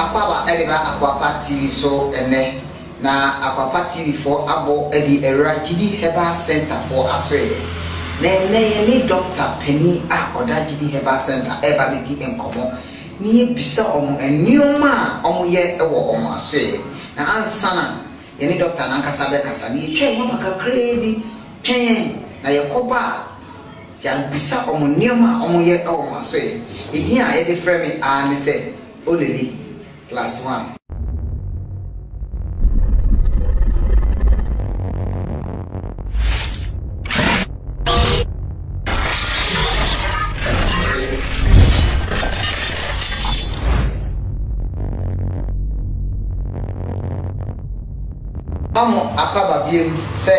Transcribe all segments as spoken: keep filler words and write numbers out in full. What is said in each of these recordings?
apaba eleba akwapa T V so ene na akwapa T V for abo edi era G D Heba Center for assay. Na ene ni Doctor Penny a oda G D Heba Center eba bi di enkomo ni bisa omo enioma omo ye ewo omo assay. Na ansana ene doctor na nkasa be kasa ni twa mama kakre bi twen na yakoba Jan bisa omo nioma omo ye omo assay. Idi a ye de frame a ne se Olele plus one. Amo akaba biem se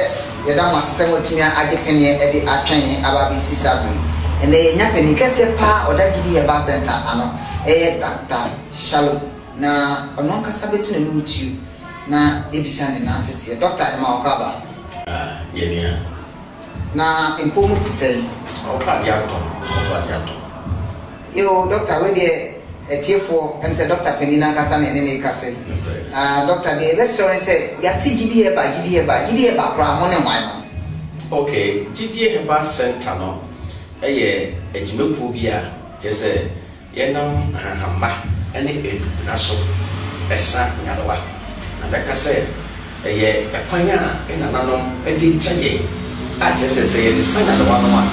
yeda masese wotimia agepenie e de atwen ababi sisabri. And then you can say, or that G D Heba Center, and Doctor Shalomo. Now, I'm not going to move to you. Now, if you send an answer, Doctor Malcaba. Ah, yeah. Now, important to say, oh, Padiato, Padiato. Yo, Doctor, we did a tear for and said, Doctor Penina Cassan and Nene Cassin. Ah, Doctor, the restaurant said, Yati G D Heba, G D Heba, G D Heba, Cramon and Wine. Okay, G D Heba Center, no. Aye, a Jimopobia, just a Yenam and a ma, and a big nasso, a son, Yanawa. And like I said, a year, a quina, and an anon, a deep chaye. I just say the son and one one.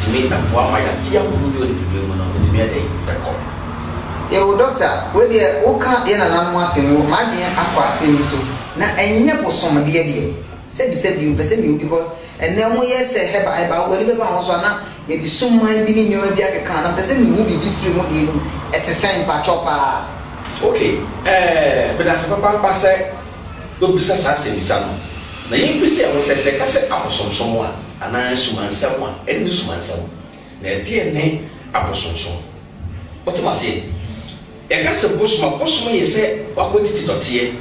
To me, that one might a tear would do it to me on the day. Yo, doctor, when you walk in an animal, my dear, aqua seems so. Now, I never saw my dear dear. Said, said you, but said you because, and then we say, have I about whatever also now. It is so many being you a can person who be free at the same pachopa. Okay, eh, but as Papa said, go besides us in Misano. Now you say, I was a second apostle someone, and I summon someone, and you summon someone. Their dear name, apostle. What must say? A castle bush, my postman, you said, what could it not see?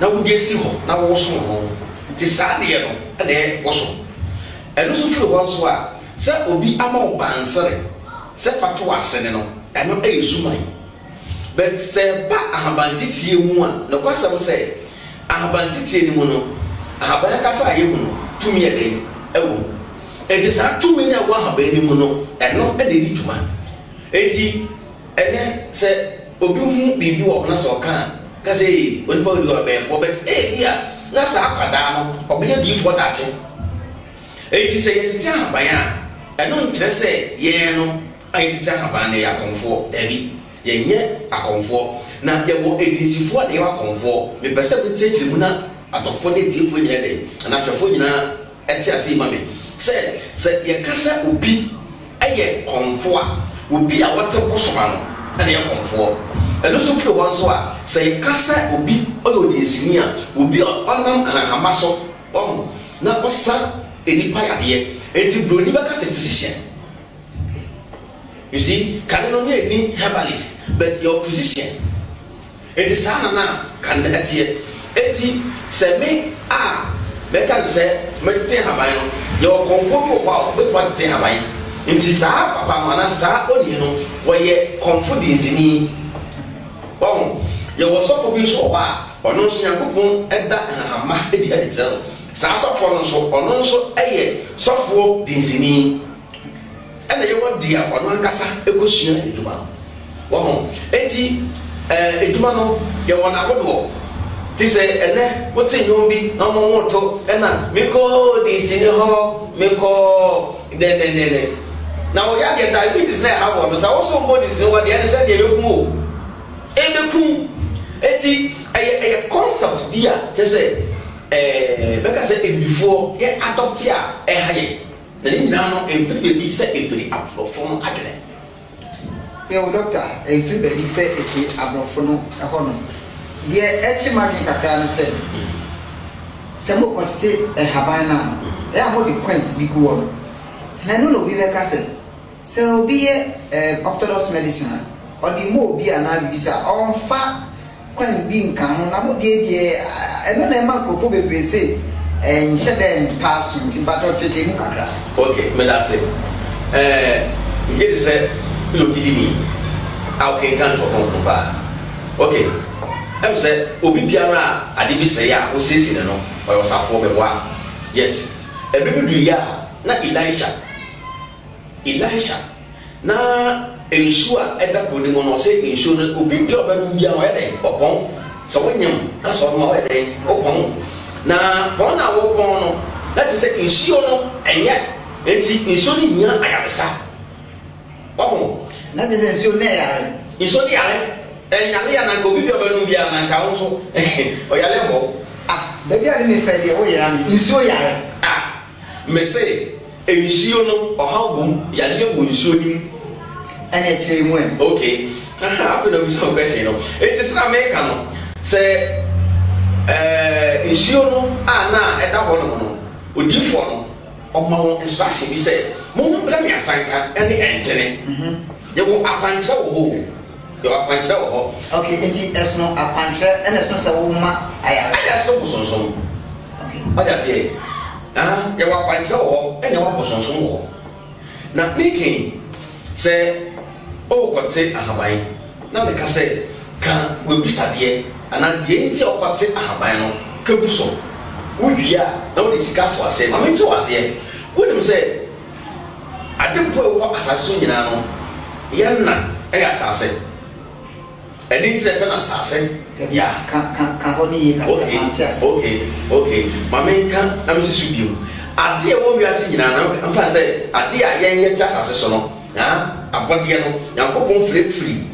Now we get Simon, now also home. This idea, and then also. And also for once while. Sir will be among Bansari, Sir Fatua Seneno, and no A Sumai. But Sir Bahabantiti one, no Casa will say, I have Bantiti Muno, I have Bacasa Yuno, two me a day, oh. It is not two men at one have any mono, and not a lady to one. Eighty, and then said, Obu be you or Nassau can, Casay, when for you are bare for bet, eh, yeah, Nassau Cadano, or be a deep for that. Eighty say, Titan by I don't just say, yeah, no, I determine a comfort, Debbie. Yen yet a comfort. Now there were eighty four, they are comfort. The perceptive Muna at the forty two for the day, and after forty nine, at Tiasi Mammy. Said, said, your cassa would be a yet comfort, would be a water bushman, and your comfort. And also for once, say, cassa would be all the senior, would be a panam and a muscle. Oh, now what's that? Any pioneer. And to Bruni Bacas, the physician. You see, can only need herbalist, but your physician. It is Anna can let here. Eighty, say, me, ah, better say, meditate Havana, your conform wow, but what they have. It is our Papa Manasa, or you know, where ye confidence in me. Oh, you were so for me so far, or no, she at that and my editor. Sasa Fonso, Ononso, Aye, Software, Dinsini, and they want dear Onancasa, a question in Duman. Wahom, eighty, a Dumano, you want a good war. This and then what's in Yombi, no more motto, and now Miko, Dinsini Hall, Miko, then. Now, I get diabetes now, I was also born this new one, the other side, they look more. And the cool, eighty, a concept beer, just say. Eh, because said it before, yeah, adopt here, eh, high. The Indian every baby said every abrophone agony. Yo, doctor, every baby said every abrophone a honor. The Etchimagic Acran said, Samu quantity a Havana, there are the queens be good. Nanuno be a castle. So be a orthodox medicine, or the more be an abisa, or fat. When being come, I would get I don't know, for be say, and shut them pass into battle. Okay, Melase, eh, you said, look, did me. Okay, can't for Concompa. Okay, I'm say Obi Biara Adibi Saya who says in no or was a former one. Yes, a baby do ya, not Elisha. Elisha. Now, ensure at that point, one or say, insurance will be problem in your wedding upon. So when you that's what my wedding upon. Now, one hour upon, that is a insurance and yet, it's insurance in your Ayasa. Oh, that is insurance. Insurance, and Yaliana go be your Columbia and Council or Yalemo. Ah, the guy may fed your way around insurance. Ah, may say. E nsiono ohawum yale wo nsioni ene tire mu en okay aha afi na bi so question no it is America no say eh nsiono ana e da ho no no odifo no omawo instruction bi say mo mbra mi asanka ene entene mhm ye wo akwanche wo ho yo akwanche wo ho okay enti esno akwanche ene esno say wo ma aya aya so busonso okay what you say. Ah, you are quite so, and you are person so more. Now, thinking, say, oh, what say, Ahabai? Now, the cassette can will be Sadia, and at the end of what say Ahabano, Kabuso. Would you are not this cat to us? I mean, to us here. Wouldn't say, I didn't put what as I soon, you know, Yana, as I said. And it's a fellow assassin. Yeah, can only okay, okay, okay. My main can, I'm Missus Subu. I dear what we are seeing now, and I say, I dear, I am yet assassin. Ah, I want the other, now go on flip free.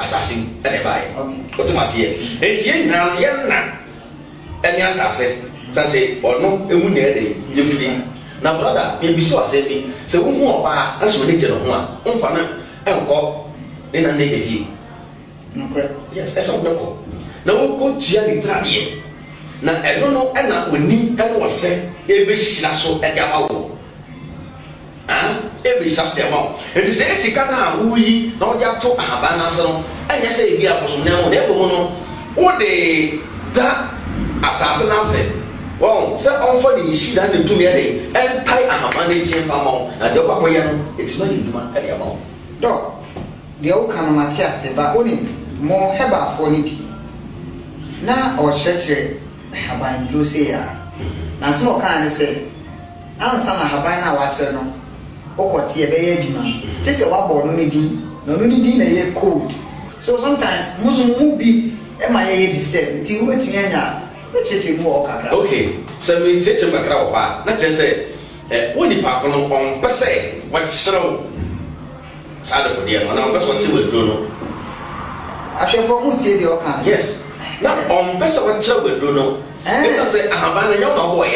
Assassin, and I buy. What's my year? It's yen now, yen now. And yes, I say, say, or no, it won't get it. You feel now, brother, maybe so I say me. So, who more are as related on one, on Fana, and call, then I need a fee. Yes, that's all local. Now go Gianni Tradie. Now I don't know, and we need and was said, every shasso at Yamaho. Ah, every shaft Yamaho. It is a Sicana, we know that to Habana, so I just say, we are also now, never know what they that assassin said. Well, so on for the she done to me a day, and tie a Habana chain for more, and the Papayan, it's not in my Yamaho. No. The old can Matthias, but only more Heba for Nippy. Now, or church have I do say, now, small kind of say, I'm some Habana watcher no, or what ye bay, just a wabble, no need, no need a year cold. So sometimes, Muslim will be a my aid disturbed until you went to Yana, the church will walk. Okay, so we church of Macrawa, let's just say, only park on per se, what's so. Sado dear, and I'm just what you will do. I shall form the Okan. Yes, not on best of what you will do. No, and I say, I have an young boy,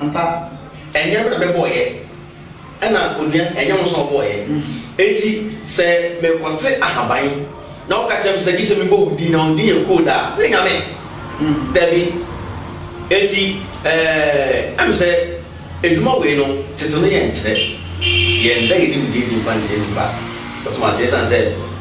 and Papa, and you're a boy, and I could get a young boy. Eighty said, may what say I have buying. Now catch him, say, give me both dinner, dear Koda, bring a man. Debbie, eighty, I'm said, it's more way, no, it's only an inch. Yea, they didn't give you one genie back. But my sister said,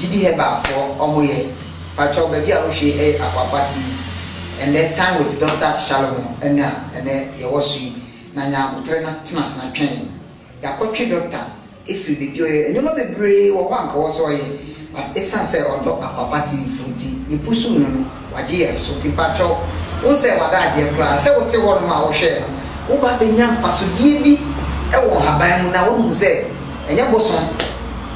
Giddy Heba for Omoye, Patrol Baby Oshi A Apapati, and that time with Doctor Shalomo, and now, and then Yawashi, Nana, Mutrena, Timas, and Train. Yakotri doctor, if you be doing, and you may be brave or one cause or ye, but Essence or Doctor Apapati Fruity, Yipusun, Wajia, Soti Patrol, who said what I did, say what they want my share, who might be young Fasudi, and won't have been now, say. And your bosom,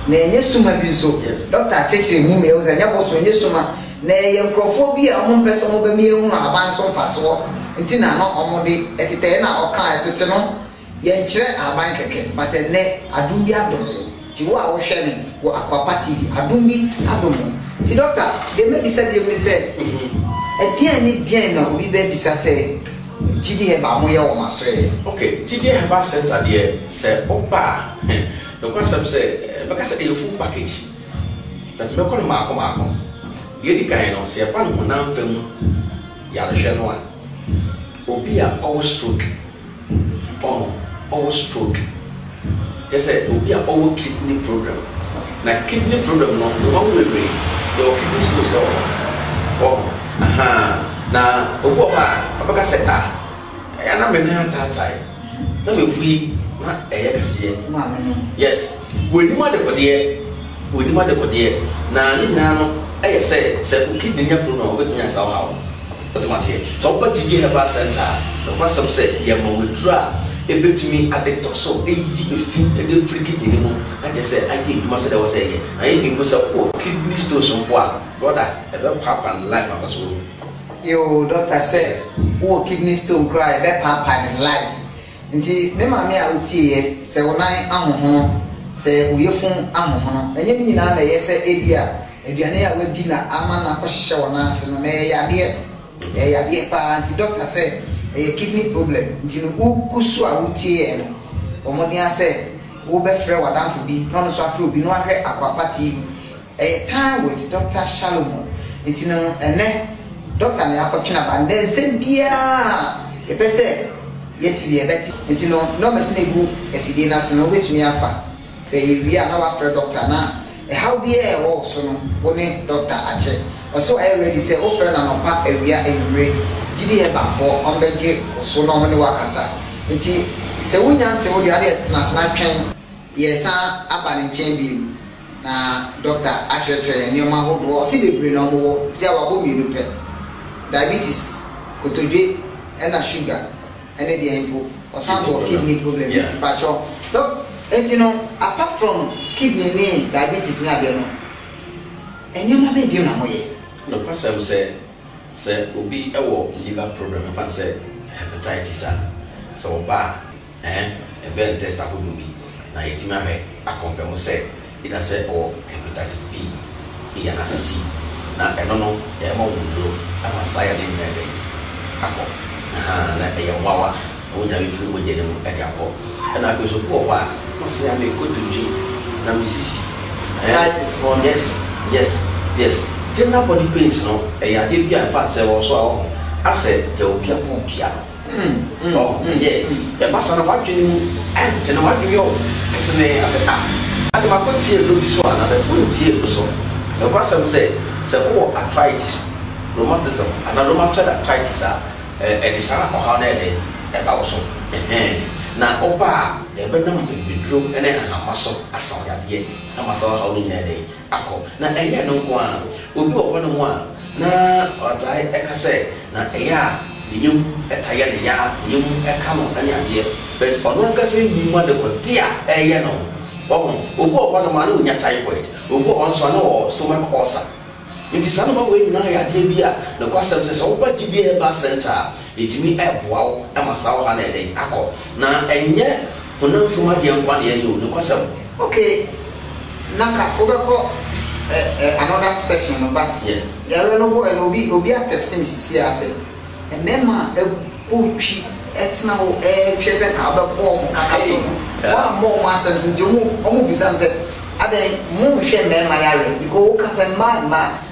nay, yes, summa be so. Doctor Chase, whom you and your bosom, yes, summa, nay, your crophobia among person over me, whom I ban so fast war, and Tina or Monday, at the end or car at the tunnel. Yen chair a bank again, but a net, I do be abdomen. Tiwa or Shannon, or Aquapati, I do be abdomen. Ti doctor, they may be said, they may say, a dear need dinner, we babies, I say. Giddy Heba, we are my stray. Okay, Giddy Heba Center, dear, said, Opa. The concept said, because a full package. But look on Marco Marco. Yedicaino, say, upon one film, Yarashanoa. Obia all stroke. Oh, all stroke. Just say Obia all kidney problem. Now kidney problem no the one we bring. Your kidney stones are all. Oh, aha. Now Oboa, Abaka said that. I am not that type. No, we free. Yes, we need more the dear. We need more the dear. Now, now, I say, said we keep the young Bruno with me somehow. But I say, so what did you have a center? The person said, Yamma withdraw. A bit to me at the top so easy to feel a little freaky anymore. I just said, I think Master was saying, I even was a poor kidney stone some poor brother, a little papa and life of us. Your doctor says, oh, kidney stone cry, that papa and life. Nti me mama aotie se wonan ahoho se oyefun ahoho enye ni nyina na ye se ebia aduane a wadi na ama na kwohye wonan ase no me yade e yade pa nti doctor say e kidney problem nti no ukusu aotie no omodi ase wo be frɛ wadanfo bi no no so afrɛ obi no ahwɛ Akwapa T V e time with Doctor Shalomo nti no ene doctor na akotwe na ba den se bia e pese yet to be a better, you know, no mistake. If you didn't know which me alpha, say we are now afraid, doctor. Now, how be a also only doctor Ache. Also, I already say, oh, friend, and on part we are in Ray, G D about four on the jail or so normally work as a. It's a woman, so the other national train. Yes, I'm up in chamber. Now, Doctor Ache, and your man who was in the brain on war, see our home you look at diabetes, cotoge, and a sugar. Any day or some kidney problem. Look, and you know, apart from kidney name, diabetes, and you may be no more. Look, as I said, said, will be a war liver problem. If I said hepatitis, so bar and a bad test up would be. Now, it's my way. I confirm, said it has said, oh, hepatitis B, B and as a C. Now, I don't know, a more will grow. I'm a sire in my day. Na young wawa, would have been free with them at your home. And I feel so poor. Why? Must I make good to you? Now, Missus Right is for yes, yes, yes. General body pains, no, a yadibia and fat cell or so. I said, there will be a poor piano. Oh, yeah, the master of what you and to know what you are. I said, ah, I don't see a little so, and I couldn't see a so. The person said, so, oh, arthritis, rheumatism, and I don't matter that arthritis are. A design of how they about so. Now, Oba, the venom withdrew and then I muscle a song that yet. I must all hold in a day. I call. Now, I had no one. We go one on one. Now, as I ever say, now a yard, you a tired yard, you a camel and a year. But on one cousin, you want to go dear a yano. Oh, we go one of my own typhoid. We go on swan or stomach ulcer. It is another way now. I did here. The question says, oh, but you be a bus center. It me a wow, and my sour and a day. Acco. Now, and yet, when I'm from my young one year, you look at some. Okay. Naka, overco another section of bats here. There are no boy and Obi Obia testing Missus Yassin. And Mamma, a poochie, it's now a present album. One more master to do, almost sunset. I then move share my area because who can say my man?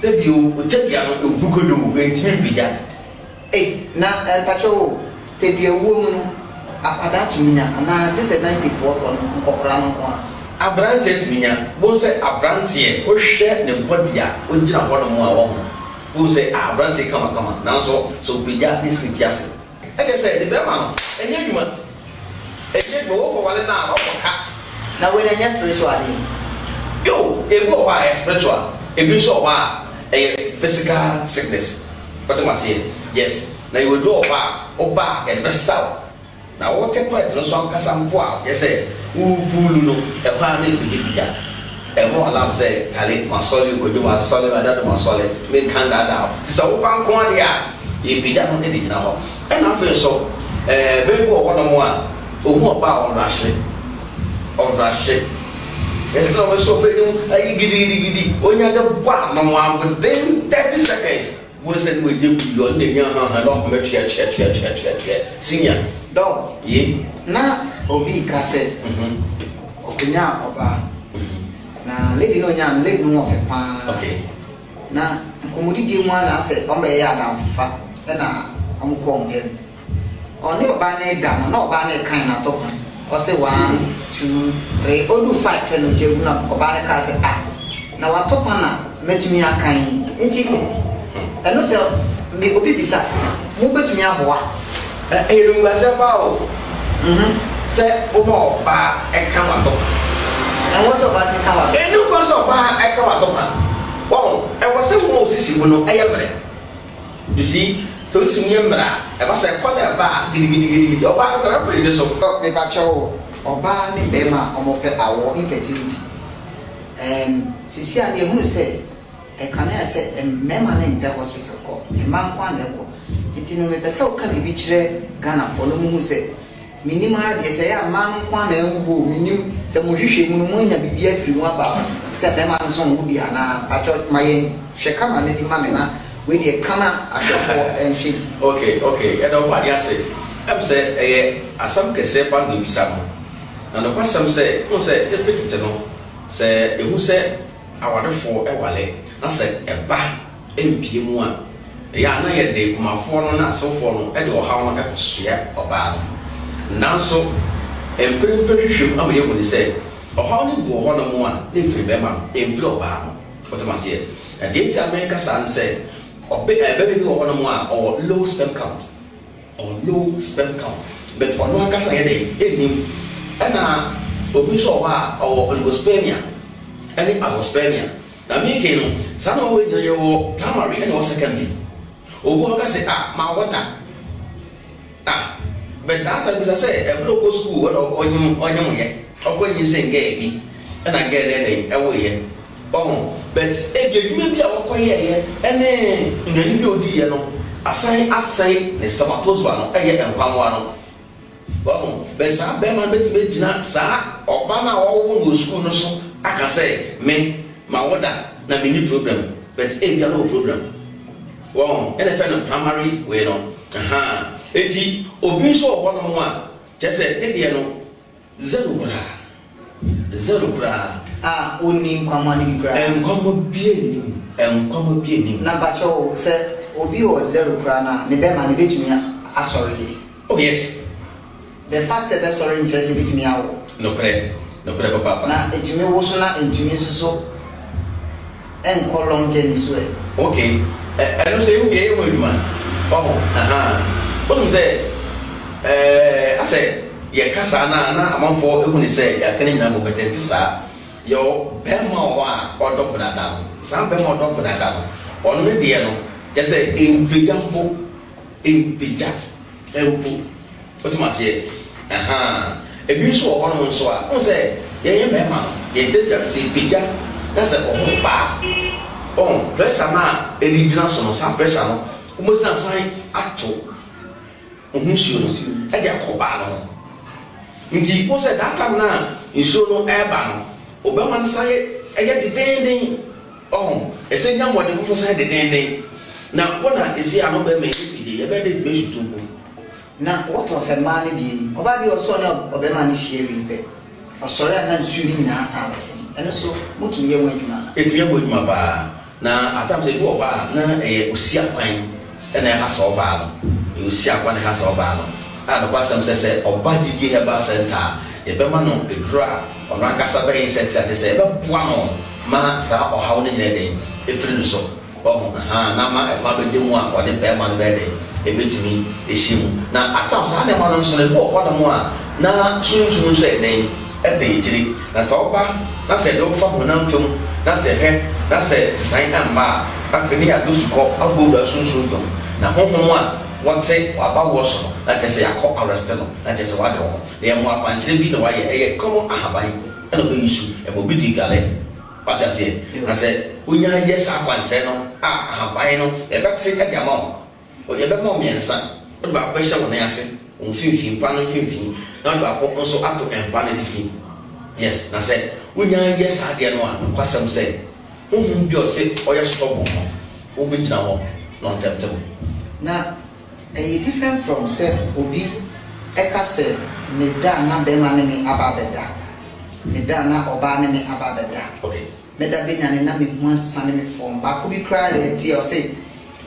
that you take your own good way to be done. Hey, now El Pacho, take your woman up that to me now. This is ninety four on Copran. A brand takes me now. Who say a brand here, who share the body, who did not want more. Who say a brand take come and come on. Now so, so be that this with Yassin. Like I said, the Berman, and you human. And you go over one now. Now, when I just spiritually. Yo, it will be spiritual, it will show a physical sickness. But I must say, yes, now you will do a bar, a bar, and mess out. Now, what take part in some Casampoa? Yes, eh, who pull no, a man in the and one alarm say, Talik, my solid, you are solid, another one solid, make hand that out. So, one corner, ye pida no edi gina ho e na afa so eh be go wo no mo a ohu oba o rase o rase e so we so be no ayi gidi gidi onya ga kwa mo am within thirty seconds we said we give you your name ha ha no come twa twa twa twa twa senior don ye na obi ka se okunya oba na lady no nya lady no ofa pa okay na komodidi mu ana se o me ya na fa e na amko nge oni oba na da no na oba na kan na to o se one two three odu five pe no je na oba na ka se ah na wa to pa na metumi akan nti e no se me obi bisa mo betumi aboa e iru ngwa se pa o mhm se o mo ba e kan wa to and what's up about me kan wa e no ko so ba e kan wa to pa. Wow, I was saying, oh, this is one of every. You see, so it's me, I was a corner bar, giddy giddy giddy, or by the way, this of me, Bacho, or by the Bema, or Mope, our infertility. And Cecilia, who said, I can I said, and Mamma in the hospital call, a man one level. It didn't so can be beach Ghana for no moon said. Minimal, they say, a man one and who knew some Mushi Munuina be a few about. Said the man's own would be an hour. My Shakama, Lady Mamma, with a camera at your four and she. Okay, okay, I don't want to say. I'm said, eh, as some can say, one will be some. And the question said, who said, if it's no, said, who said, I want to four a wallet. I said, a bar, M P one. They are not yet they come out for no, not so for no, and or how much I share or bar. Now, so and pretty pretty sure I'm able to say, or how many go on a one if you remember in flow bar, what I say. A data America son said, or baby go on a one or low sperm count or low sperm count, but on one cast a day, evening, and now we saw or Oligospermia, and it was Spania. Now, me came, some of your primary and secondary. Or what I say, ah, my water. Ah. But that time, as I say, a local school or young or young yet, or when you say gay me, and I get anything away. Oh, but if you may be a quiet, and then in the new deal, I say, I say, the stomachos one, I get one one. Well, but some Berman makes me not, sir, or Bana or one who school or so. I can say, men, my water, not any problem, but ain't no problem. Well, and if I'm primary, we know. Aha. Eti obiso one on one. Just said, Ediano Zerubra Zerubra. Ah, only common grammar and common being and common being. Nabacho said, Obio Zerubra, the Berman beat me as already. Oh, yes. The fact that that's already interested beat me out. No prayer, no prayer for Papa. Now, it you may also not in Tunisia and call long tennis way. Okay, I don't say, okay, woman. Oh, aha. What say? Eh, I say, your Cassana, among four who say, I can't even go to Tessa. Your Bemma or Doctor Adam, some Bemma or Doctor Adam, or no dear, just say, impidampo, impidap, elpo. What must ye? Aha. If you saw one on so, I say, Yea, Bemma, ye did not see Pija, that's a whole bar. Oh, pressure, a regional, some pressure, who must not sign at all. Monsieur, and your cobano. Indeed, was at that time now, you saw no airban. Oberman said, I get the day. Oh, I said, young one who said the day. Now, what I see, I don't make it a very big to do. Now, what of a malady? About your son of Oberman is sharing bed. Or sorry, I'm not shooting in our service. And so, what to your women? It's your women, my bar. Now, I thought they go bar, now a sea pine, and I have so bar. You see, I want to have a banner. And the person says, or Badgy Heba Center, a Bemano, a draw, or Rancasabay Center, they say, but one, Massa or Howling Lady, a friend so. Oh, Nama, a public one, or the Beman Beddy, a bit me, a shim. Now, at times, I never know so more, one more. Now, soon, soon, say, name, at the Italy, that's all back. That's a low form, that's a head, that's a sign and bar. But when I do score, I'll go soon, soon. Now, home one. One say about was that is a cop arrested. That is what they are more quantity. No, I come on a habai and we issue a mobility galley. But I said, I said, we are yes, I want to know. Ah, I have no, a vaccine at your mom. or your mom and son, but by pressure on assay, on fifty, pan fifty, not to a also out of empathy. Yes, I said, we are yes, I get one, what some say. Whom you say, or your strong who be now non temptable. Now, a different from said, Obi, Eka said, Medana Bemanami Ababeda, Medana Obanami Ababeda. Okay. Meda Binanina be one sunny form, but could be cried a tear or say,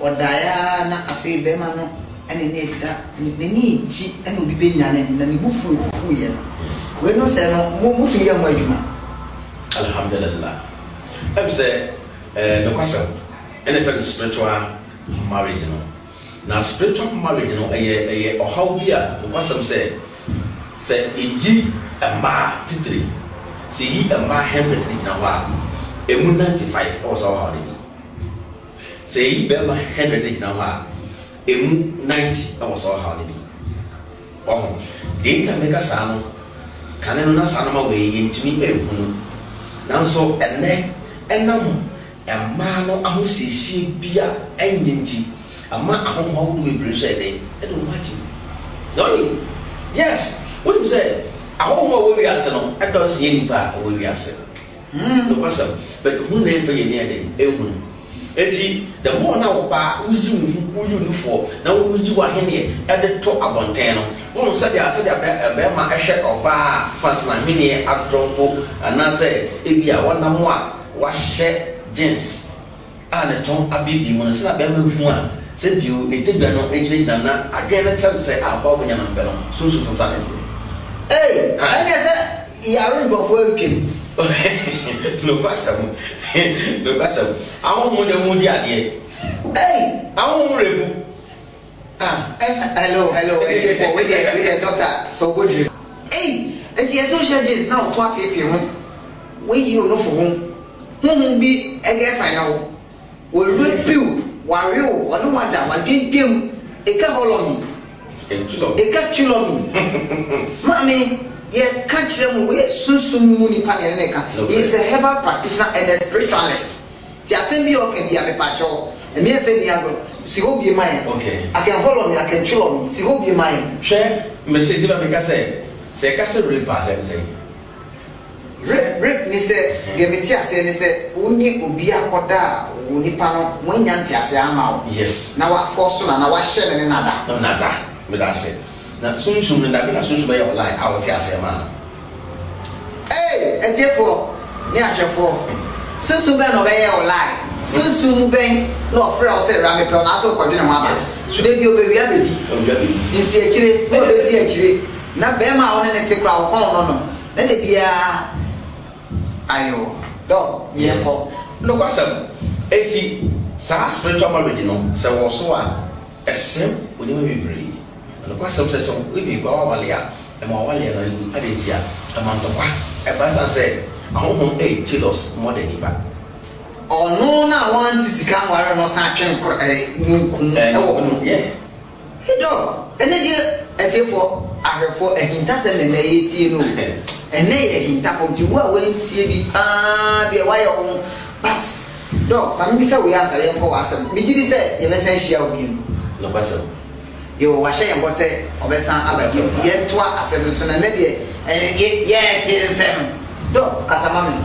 or Diana Afe Bemano, and in it that need cheap and would be Nanan and you fool. We no say no more to your major. Alhamdulillah. I'm saying, no question, anything spiritual marriage. Now, spiritual marriage, you know, a or how we are, no question say, say, ye a ma titri, see ye a ma hemmed in a while. A moon ninety five also holiday. Say, ye bear my hundred in a while. A moon ninety also holiday. Oh, data make a sound. Can I not sound away into me a moon? Now, so and then, and now, a man who sees beer and dainty. A man who will be presented. I don't watch him. No, yes, what you say? I don't know where we are. I don't see any part where we are. No, but who name for you near them? Eti, the more now, who you do for, now who you are here at the top of Montana. One Saturday, I said, I bear my asher or bar, fast my mini at Trompo, and I said, if you are one number one, wash jeans. And the Tom Abibi, when I said, I bear one, said you, they take the no age and I get a tell to say, I'll bob in your number. So, so, so, hey, I said, you are in before you came. No custom, no custom. I want the moody idea. Hey, I want to. Ah, hello, hello. It's for with the doctor. So good. Hey, and the social is now twelve people. We you know for whom? Who will be a girl final? Will look you, one real, one wonder, one dream team. It can hold on me. It can chill on me. Mommy. Yeah, catch them away soon soon money panel necker. He is a herbal practitioner and a spiritualist. The assembly can be a patrol. And me and Fendiago, see who be mine. Okay. I can hold on me, I can chew on me, see who be mine. Chef, Monsieur Diva Picasse, say Castle Rippers and say. Rip, he said, give me tears and he said, only Ubia Coda, Unipano, when Yantiasiam. Yes. Now I force and I was sharing another. No, not that, but I said. Now, soon, soon, and I will soon be online. I will tell you, man. Hey, and therefore, yeah, therefore, soon, soon, then obey your lie. Soon, soon, bang, no, for us, say, Rammy, but also for dinner, mamas. Should they be obeyed? You see a chili, no, they see a chili. Now, bear my own and take crowd, no, no, let it be a. I know, no, yes. No, what's up? Eighty, some spiritual marriage, you know, so also a sim, we never be brave. And quite some says, we be Walia, and Mawalia, and Aditia, and Mantopa. A person said, I home eight kilos more than Iba. Oh, no, now one is to come where I must have changed. Yeah. He do, and then a table, I refer, and he doesn't in the eighteen, and they in tap of the world will see the wire home. But no, I'm Mister We answer him for us. We did say, in essential being. No, person. You wash and was a Obesan Abatim, yet twa as a Luson and Lady, and yet ten seven. No, as a mammy.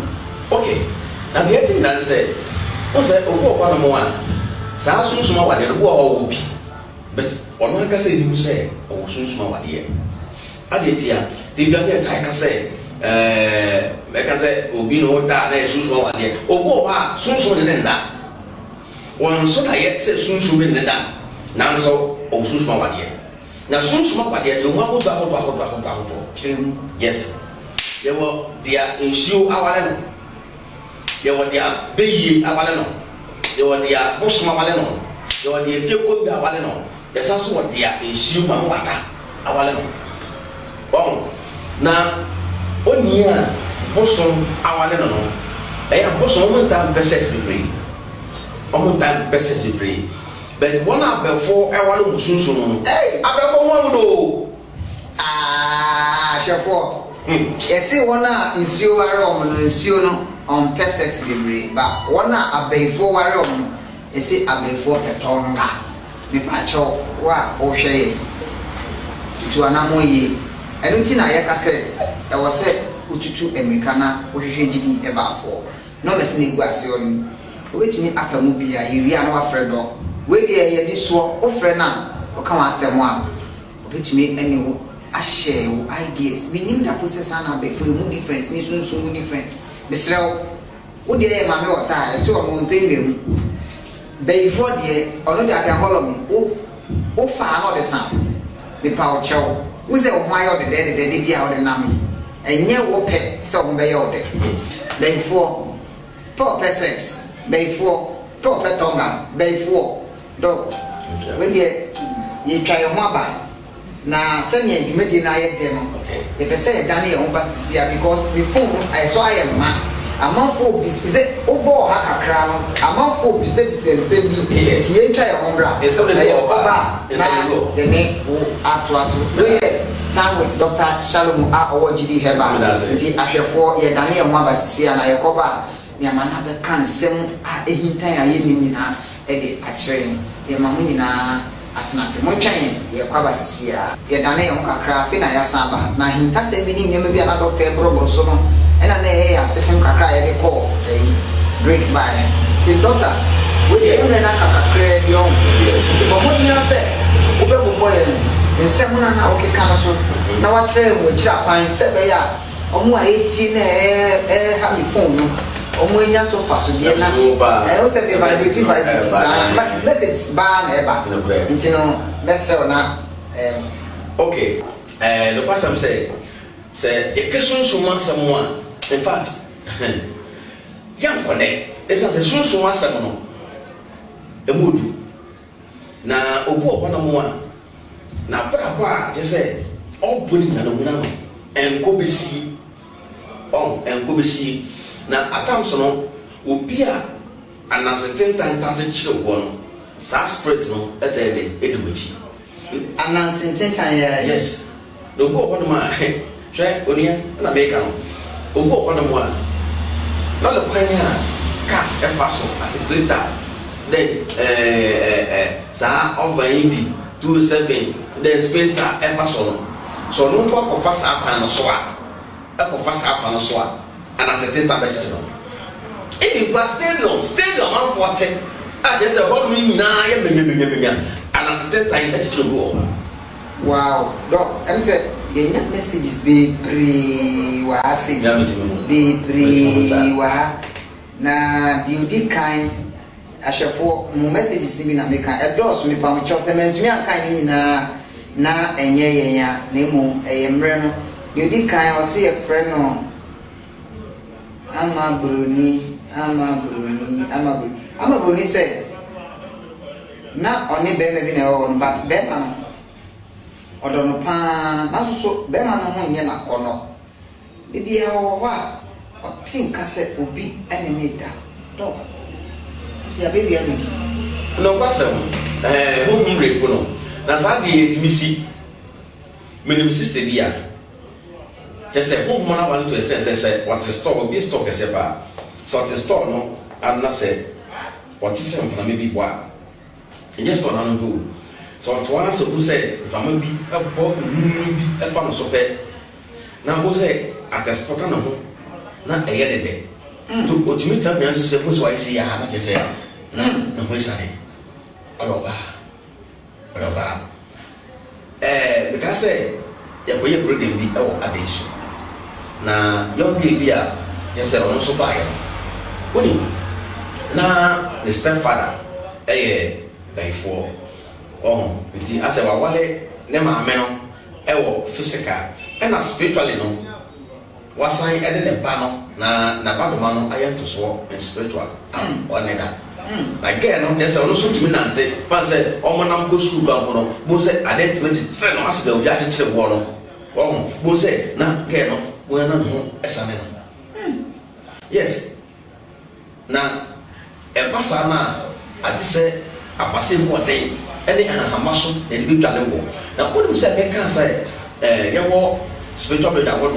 Okay, now the thing that I said, what's that? Oh, one more. Sounds soon small at the war, but on one can say, you say, oh, soon small at the end. Aditia, the Gambia Tiger said, eh, like I said, will be no dark, soon small at the end. Oh, soon sooner than that. One so I yet said soon sooner than that. Now so. Or soon small one year. Now, soon small one year, you want to talk about what I want. Yes, there were their issue our land. There were their baby our land. There were their bush our land. There were their few good our land. There's also their issue my water our land. Bon, now, one year, bush our land. I have bush one time versus the brain. One time versus the brain. But one up before I want to soon soon. Hey, I before one do. Ah, Shafo. Yes, one is your room, is your on Pessex Bibri, but one up before a room, is it a before a tonga. me pacho wa oshe tutu anamoyi enunti na yeka se e wo se otutu emika na ohwehwe gidi ebafo no me se negu ase onu obetimi afamu bia ewia na wa fredo we de ye di so ofre na o ka wasem a obetimi eni wo ahye wo ideas me nim da process ana be for mu difference ni sunsun mu difference me srew wo de ye mame wo ta e se o mo mpemem before the ono da ka follow me o o fa no de sam me pa o chew we say o my order dey dey dey order na me enye wo pe se o be order before four persons before four petonga before do we dey you try o ma ba na send you me dey na ye dey no e be say dan e o ba sisia because the phone I saw I am man amafo bi se obo ha kakra no amafo bi se sense bi ti entwa e hombra e so de le oba e se go de ne atwaso do ye time with Doctor Shalomo a owojidi Heba ti ahwefo ye dane e ho abasisi ana ye koba ni amana be kansem a ehintan aye nim nyina e de akire ye mamu nyina atenase mo twen ye kwabasisi a ye dane e ho kakra fe na ya samba na hinta se bi ni nyema bi ana doctor e brobo so no and I say, I say, I say, I call I break by. Say, doctor, we dey even na kaka create young. Say, but what do you say? Obe boy, in seven na na okay council. Na wa try mo chira pan say be ya. Omo eighteen eh eh ha mi phone no. Omo enya so faso die na. Eh o say the validity by this. But message ban eba. Intino, let's say na um okay. Eh the person say say e question so much someone. In fact, young connect. It's not a soon so much. A mood now, oh, one on one. Now, but I just say, all putting on the and go be see. Oh, and go be see. Now, at times, no, will be a and as a ten time thousand children one. Sass spread no at the end, it will and as in ten time, yes. Don't go on my head. Try onion and I make out. Ogo one one. Not a pioneer cast a fashion at a greater. Then, eh, eh, Sah over Indy, two seven, then Spinter a fashion. So no talk of us up and a swap. Up of us up and a swap. And as a tenta vegetable. It was stadium, stadium on forty. I just a whole million nine million. And as a tenta vegetable. Wow, Doc, I'm said. Your messages be pre wa assay be pre wa na di udi kind ashefo mo messages ni na make a dos me pa mo cho se mentumi ankan ni na na enye yenya na mo eyemre no di udi kind o se e friend no ama bruni ama bruni ama bruni ama bruni say na oni be me bi na o but be man Odono pan, na so bema no ho nye na kono. Bibia wo wa, o tin ka se obi ene ne da. Do. Si abibia no. No kwasem. Eh, wo mure ko no. Na sa de etimisi. Menim sister bia. Je se wo mo na wa to sense se what store obi store ke se ba. So the store no, and na se what is am from maybe boa. E just on an do. So to one so who said, if I'm a bee, a bob, a fan of so bad. Now who said, at a spot on a home, not a yellow day. To go to me, tell me, I say, who's why I see a hammer, I say, no, no, who's on it? Roba, Roba. Eh, because I say, yeah, we're pretty be our addition. Now, young baby, just say, I'm so by it. What do you? Now, the stepfather, eh, therefore. Oh, I said, well, wallet, never a man, ever physical, and as spiritually, no. Was I added a panel, na Nababano, I am to swap and spiritual, and one another. Again, I'm just a little to me, and say, Fancy, oh, man, I'm good school, Bambono, who said, I didn't make it, try to ask the object to the water. Oh, who said, now, get up, we're not home, as a man. Yes. Now, a passama, I just said, I pass him one day. Any Hamasu, and we tell you. Now, what do you say? I can say, you walk spiritual with that word.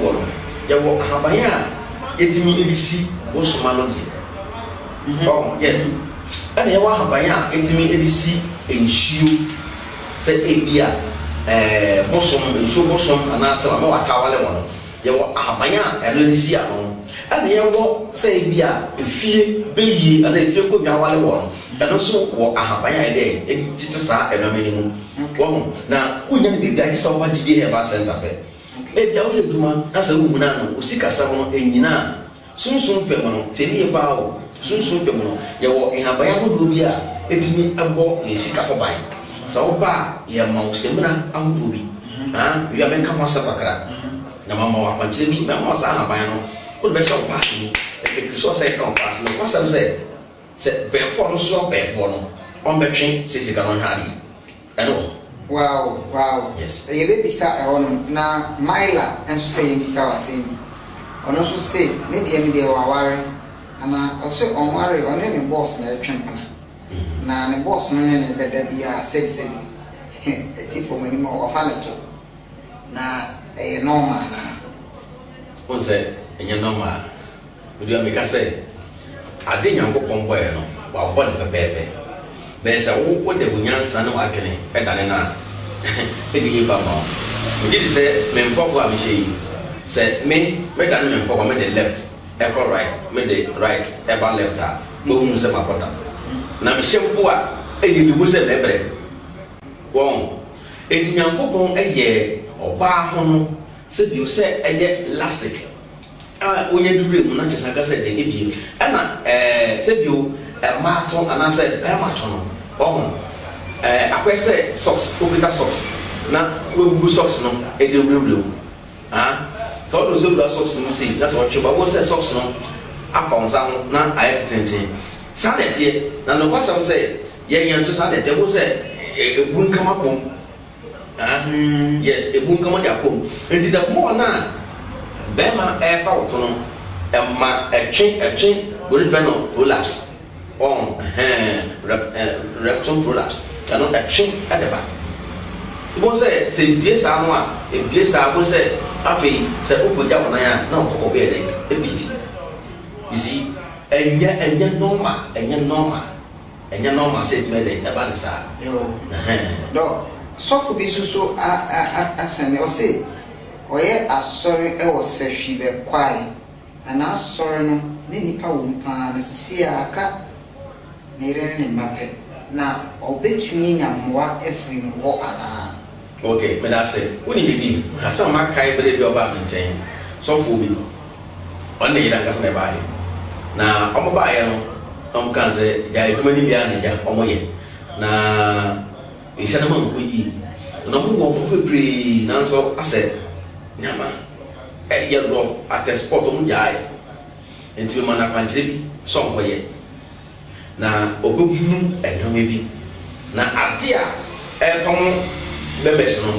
You walk Habaya, it means also Maloney. Oh, yes. And you walk Habaya, it means ensure say edia eh bosom ensure bosom ana se ma watawale wono ye wo ahmanya enenisi ano ana ye wo say bia efie beyi ana efie ko bia wale wono ana so wo ahmanya ide e titisa enomeni mu wo na unya ni bia ji so ba jide Heba Center fe e bia wo le duma na se wu na no osikasa ho enyina sunsun fe wono temi e ba wo sunsun fe wono ye wo ahmanya ko do bia etimi abo ni sika ko bai so ba ya mausemra awubi ha ya benka masapakra na mama wa pantire mi na mosa ha ban no o be so pass ni e be so say come pass no pass am say say be for so be for no on be twin say sika no hali hello wow wow yes e be bisa e won na maila enso say e bisa wa say mi ono so say ne de mi de wa ware ana o say on ware on ne boss na twin pana na ne boss no ne ne beda bia say say ti for me mo wa fa leto na e normal na o se enye normal o dia me ka say ade nyankopon boy no wa bo ne bebe be se wo wo de bunyansa na wa dwene e dane na e bi fa mo o di se me mpoko a me sei se me me dane me mpoko me de left e go right me de right e ba left ah bo hu se makota na me shempo a e di bu se lebre won e ti nyankopon e ye oba hono se bi o se eye elastic ah onye dure mu na chesa ka se de ebi na eh se bi o ma ton ana se e ma ton ohun eh akwese socks obita socks na we bu socks no e de wrewrew ah so do so bu socks no se that's what you but we say socks no afon san na ayet tintin sanete na no kwasa we say ye nyanto sanete we say e bu nka makon ah yes e bun kama dia ko enti da mo na be ma e fa otono e ma e chin e chin body venom prolapse on eh rectum prolapse cannot that chin at the back won say say bie sa no a e bie sa won say afi say o koja wona ya na o ko be dey e bi you see enya enya normal enya normal enya normal set me dey about the sa yo no so for be so a a send or say oye asori e wo se hwibe kwai ana asori no ni nipa wo mpa na sisi aka na ire ni mape na obetumi nyamwa efri mbo ana okay me that say woni bibi asa ma kai bere bi oba menchen so for be on ni da kasna baaye na omo baaye no on kan say ya edumani bia na ja omo ye na e se na mo ko yi na mo wo ko febre na so ase nyama e ye love at sport on jai enti me na kan jire bi so on ye na ogbunu enome bi na ade a e ton bebes no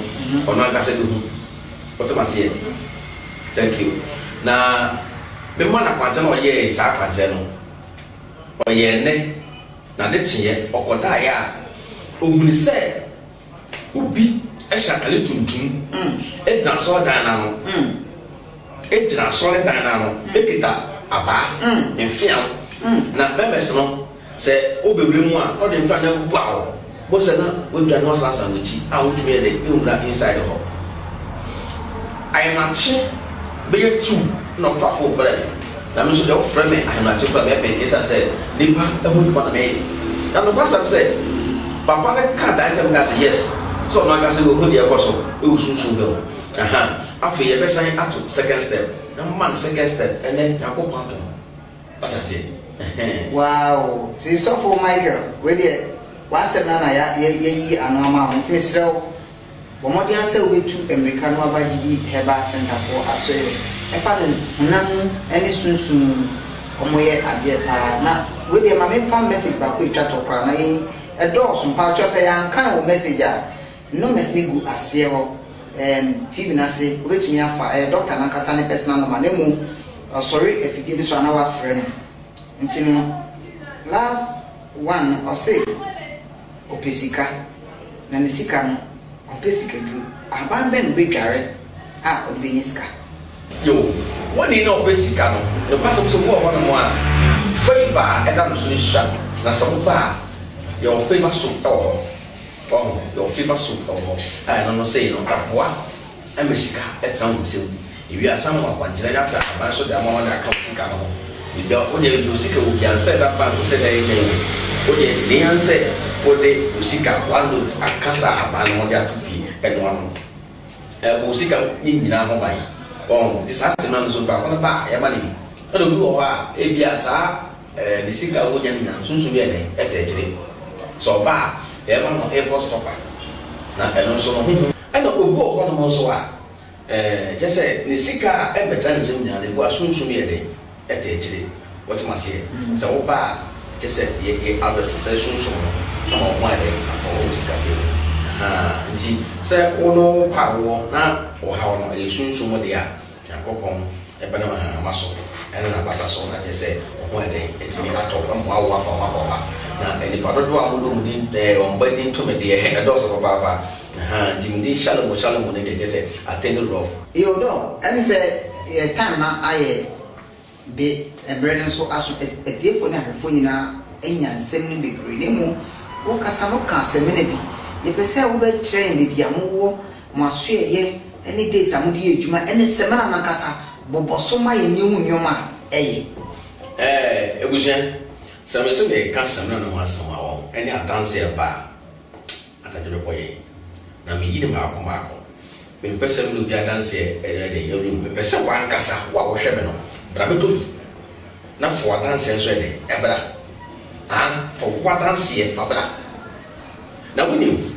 ono aka se do otomase ye thank you na me mo na kwanje no ye sa kwanje no oye ne na de chiye okoda ya ogun se obi e shakale tuntum e dran so dan na no e dran so dan na no e kita aba e fiam na bemes no se obewre mu a o de fa na gwa o se na we dran no sasa wuchi a o tue de e umra inside ho I am not be you two no fa fo vere na me so de o frame me I am not for me be isa se ni pa e mu pa na me na no pa sam se papa na ka da tem gas yes so no gas go hold your course e usun sun velo aha afi e be sign at second step na man second step and then yakopan to what I say wow see so for Michael we dey whatsapp na na ya yi anoma on ti sell bo modi an sell we tu America no abagidi Heba Center for assay e fa no na any sunsun omoye ade pa na we dey ma me fan message ba ko twa to kra na yi a door some pouches I can't message no message go as zero and T V Nasi wait me up for a doctor and Casani personal name. Sorry if you give this one our friend until last one or say or Pesica then the Sican or Pesica blue abandoned with Garrett out of Beniska. Yo, what do you know, Pesica? The person to go one more favor and I'm so sharp. That's all. Your famous soul. Oh, your fever soup or I don't know, say no tapoa, and Messica at some silly. If you are someone one generata, I should have one that comes to come on. You don't only you seek a young set up and said a name. Only the answer for the Musica one note at Casa Abanodia to feed and one. A Musica in Namobai. Oh, this afternoon so back on the bar, Yamani. I don't know why, Abiasa, the Sika William Susuvian at a so bar. Ever no ever stopper. Now, and also, I don't go on more so. Just say, Nisika, ever transient, and it was soon to be a day at the tree. What must say? So, bar, just said, ye other secession, no more wine at all discussing. Ah, see, sir, oh no, power, now, or how no, you soon so much there. Jacopon, a banana muscle, and a basson, as I said, one day, it's me at all, and wow, wow, wow, wow. And if I don't want to do the onboarding to me, the head of a barber, and Jim D. Shalomo Shalomo, they just say, I tell you rough. You know, and say, a time now I be a brain so as a telephone and phone in a and semi degree. Nemo, who can say, who can say, maybe. If I say, who bet train the Yamu, must share ye any day some day, Juma, any seminar, Nakasa, Bobo, so my new Yoma, eh? Eh, it was some is a custom, no one has my own, and I dance a bar at the boy. Now, me eat Marco Marco. When person will be a dancer at your room, person one cassa, what was heaven, Brabito. Not for dancers ready, ever, and for what dance here, Fabra. Now we knew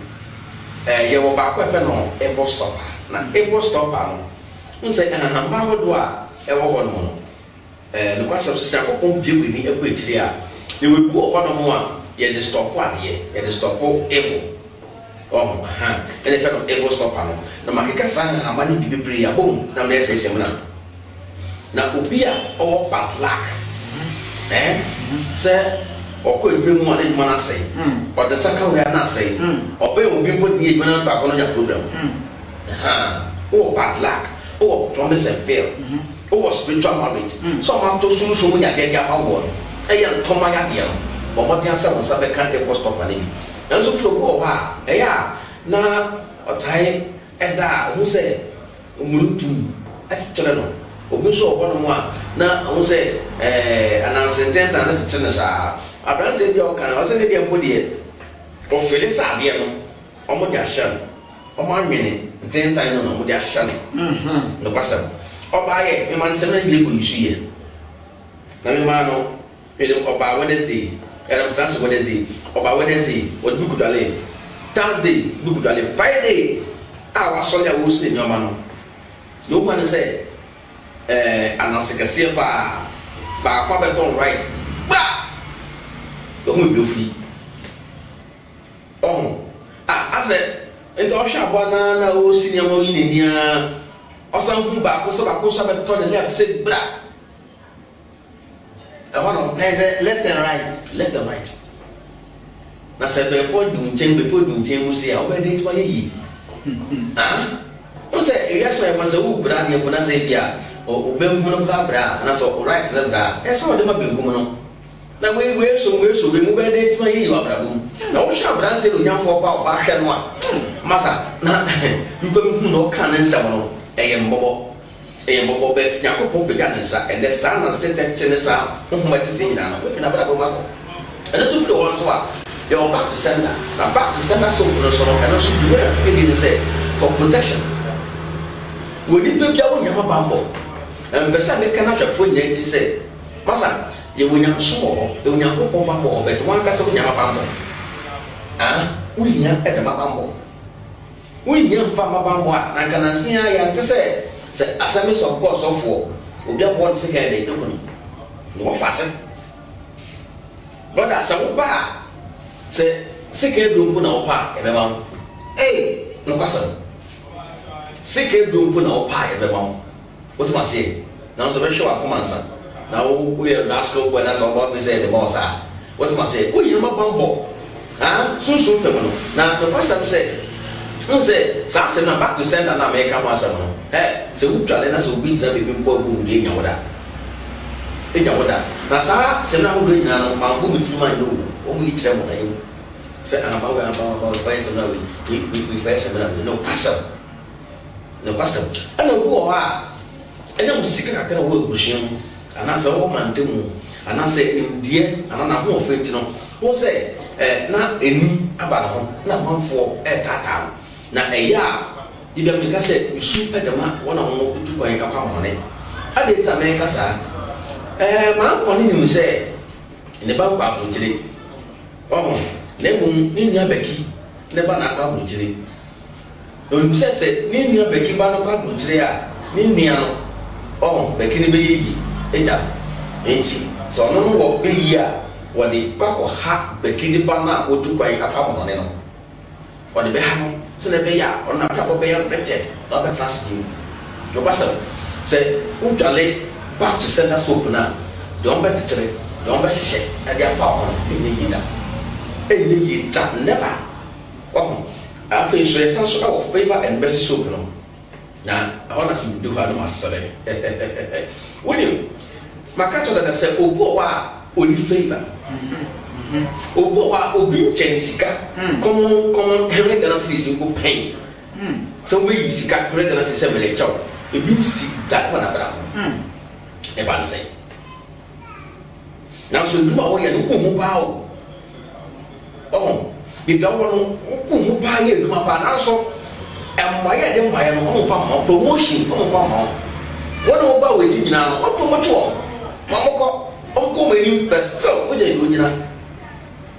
you were back with no ever stopper, not ever stopper. You say, and I'm about to ever one more. The question of sister, won't be with me a quick there. You will go one on one, yet the stop what here, yet the stop evil. Oh, aha, and the fellow evil stopper. The Makika sang and money to be pretty at home. Now there's a seminar. Now, Ubia or but lack, eh, sir, or could be one in one assay, but the second we are not saying, or pay will be put me back on your program. Oh, but lack, oh, promise and fail, oh, spiritual marriage. So I'm too soon showing I get your award. I am Tomayadia, but what the answer was a can't ever stop an enemy. And so for oh, ah, eh, now, or time, and that who said, Muntu, that's Channel. Obuso, one more. Now, who said, eh, an unsentent and that's the Channels are. I granted your can, I was in the dear body. Oh, Phyllis, I am. Oh, my gosh, oh, my meaning, ten times on their son. Hm, no person. Or by a man seven people you see it. Namimano, or by Wednesday, and that's Wednesday, or by Wednesday, or Bukudale, Thursday, Bukudale, Friday, our soldier will say, no man. No one said, eh, and I say, say, by Coberton, right? Bah! Don't be free. Oh, I said, it's all sharp banana, oh, senior Molina. Or some back was about to the left, said black. I want to left and right, left and right. Now, said before doing change, before doing change, we say, I'll wait for you. Ah, you say, yes, I was a who could have your bonazia or Bembra, and I saw right to the bra. That's all the mapping woman. Now we were somewhere, so we move it for you, Abraham. No shall brand till young for power back and one. Massa, you can no cannon someone. A mobile, a mobile bets, Yaku Popiansa, and the sun and state and Chenesa, whom I see now with another woman. And also, you are back to sender, and back to sender so and also you were beginning to say for protection. We need to go on your bamboo, and beside the cannot afford yet, he said, Massa, you will not small, you will not go bamboo, but one castle Yamabambo. Ah, we are at the Mabambo. We young farmer Bamboa, and can see I am to say, assemblies of course of four. We have one second, they don't know. Fasten. But that's a bar. Say, second room put our pie, everyone. Hey, no cousin. Second room put our pie, everyone. What must say? Now, so very sure I come answer. Now we are rascal when I saw what we say the boss are. What must say? We young Bambo. Ah, soon soon, Femino. Now the person said, I said, Samson, I'm back to send an American master. Eh, so who tell us who brings up even poor who did your order? In your order. Now, sir, send out who did now, and who did my do, only each other. Saya abang abang abang faham sebenar we we we faham sebenar we no pasal, no pasal. Anak gua, anak musik nak kena work bersih. Anak saya orang mandimu, anak saya India, anak nak mau faham cina. Mau saya nak ini abang aku, nak mampu eh tatam, nak ayah. Ibu mereka saya isu ada mak, orang mau ujuk orang apa mana. Ada zaman mereka saya, eh malam kau ni musik, ni baru baru ciri, oh. Nebun ni ni abeki, neba nak kau bujiri. Orang mesti set ni ni abeki bana kau bujiri ya, ni ni ano, oh, beki ni begi, ejak, enti. So orang orang begi ya, wadi kau kau hak beki ni bana ujuk bayi apa kau mana no, wadi behano, seni beya, orang nak kau beya budget, rata trust you. Lepas tu, set ujuk le, baru senda sokuna, dong beti ceri, dong beti set, ada apa orang ini kita. And you can never. Oh, I feel so. It's also our favor and best soup. No, now I want us to do her master. When you, my cat that I said, oh, go out on favor. Oh, go out, oh, be Jessica. Come on, come on, every glass is to pay. So we got great glasses every job. It means that one about a balancing. Now, so do our way and go out. Oh, if that one who buy it, my financial and why I didn't buy an own farm or promotion on farm. What about waiting now? What too much? Mamma, Uncle, when you best so, which they do.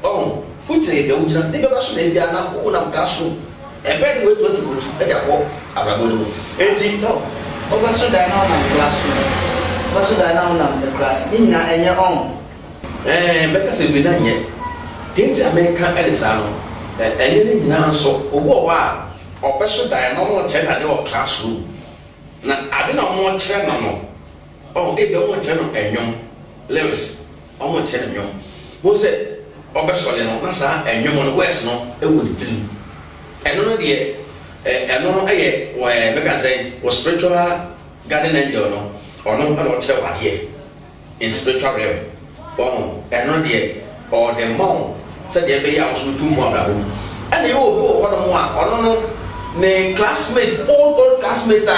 Oh, which they don't think about Indiana, own up classroom. A bad way to go to better walk. I'm going to eighteen. No, over so that now I'm classroom. What's that now? I'm the class in your own. Eh, because it's been done yet. Into American Edison, and anything now so over or person that I know more ten your classroom. Now I don't know more ten. Oh, they don't want ten and young Lewis, almost ten young. Was it or person and young on West? No, it would dream. And no, dear, and no, I where Megazine was spiritual garden and no, or no, I don't tell what here in spiritual realm. Oh, and no, dear, or the mount. Said the baby, I was with two more. And they all go one on one, or no, nay, classmate, old old classmate,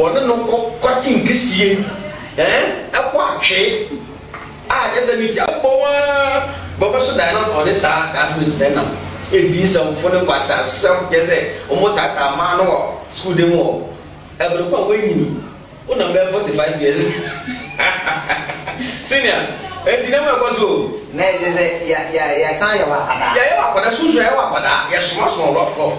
or no, cutting this year. Eh, a quack shade. Ah, there's a meeting. But so that not on this side, that's me then. It is some for the past, some just a motata man or school demo. Every one winning. One number forty-five years. Senior. Enti na mwa kwazo. Na je ya ya ya san ya wa kada. Ya ya wa kada susu ya wa kada. Ya small small rough rough.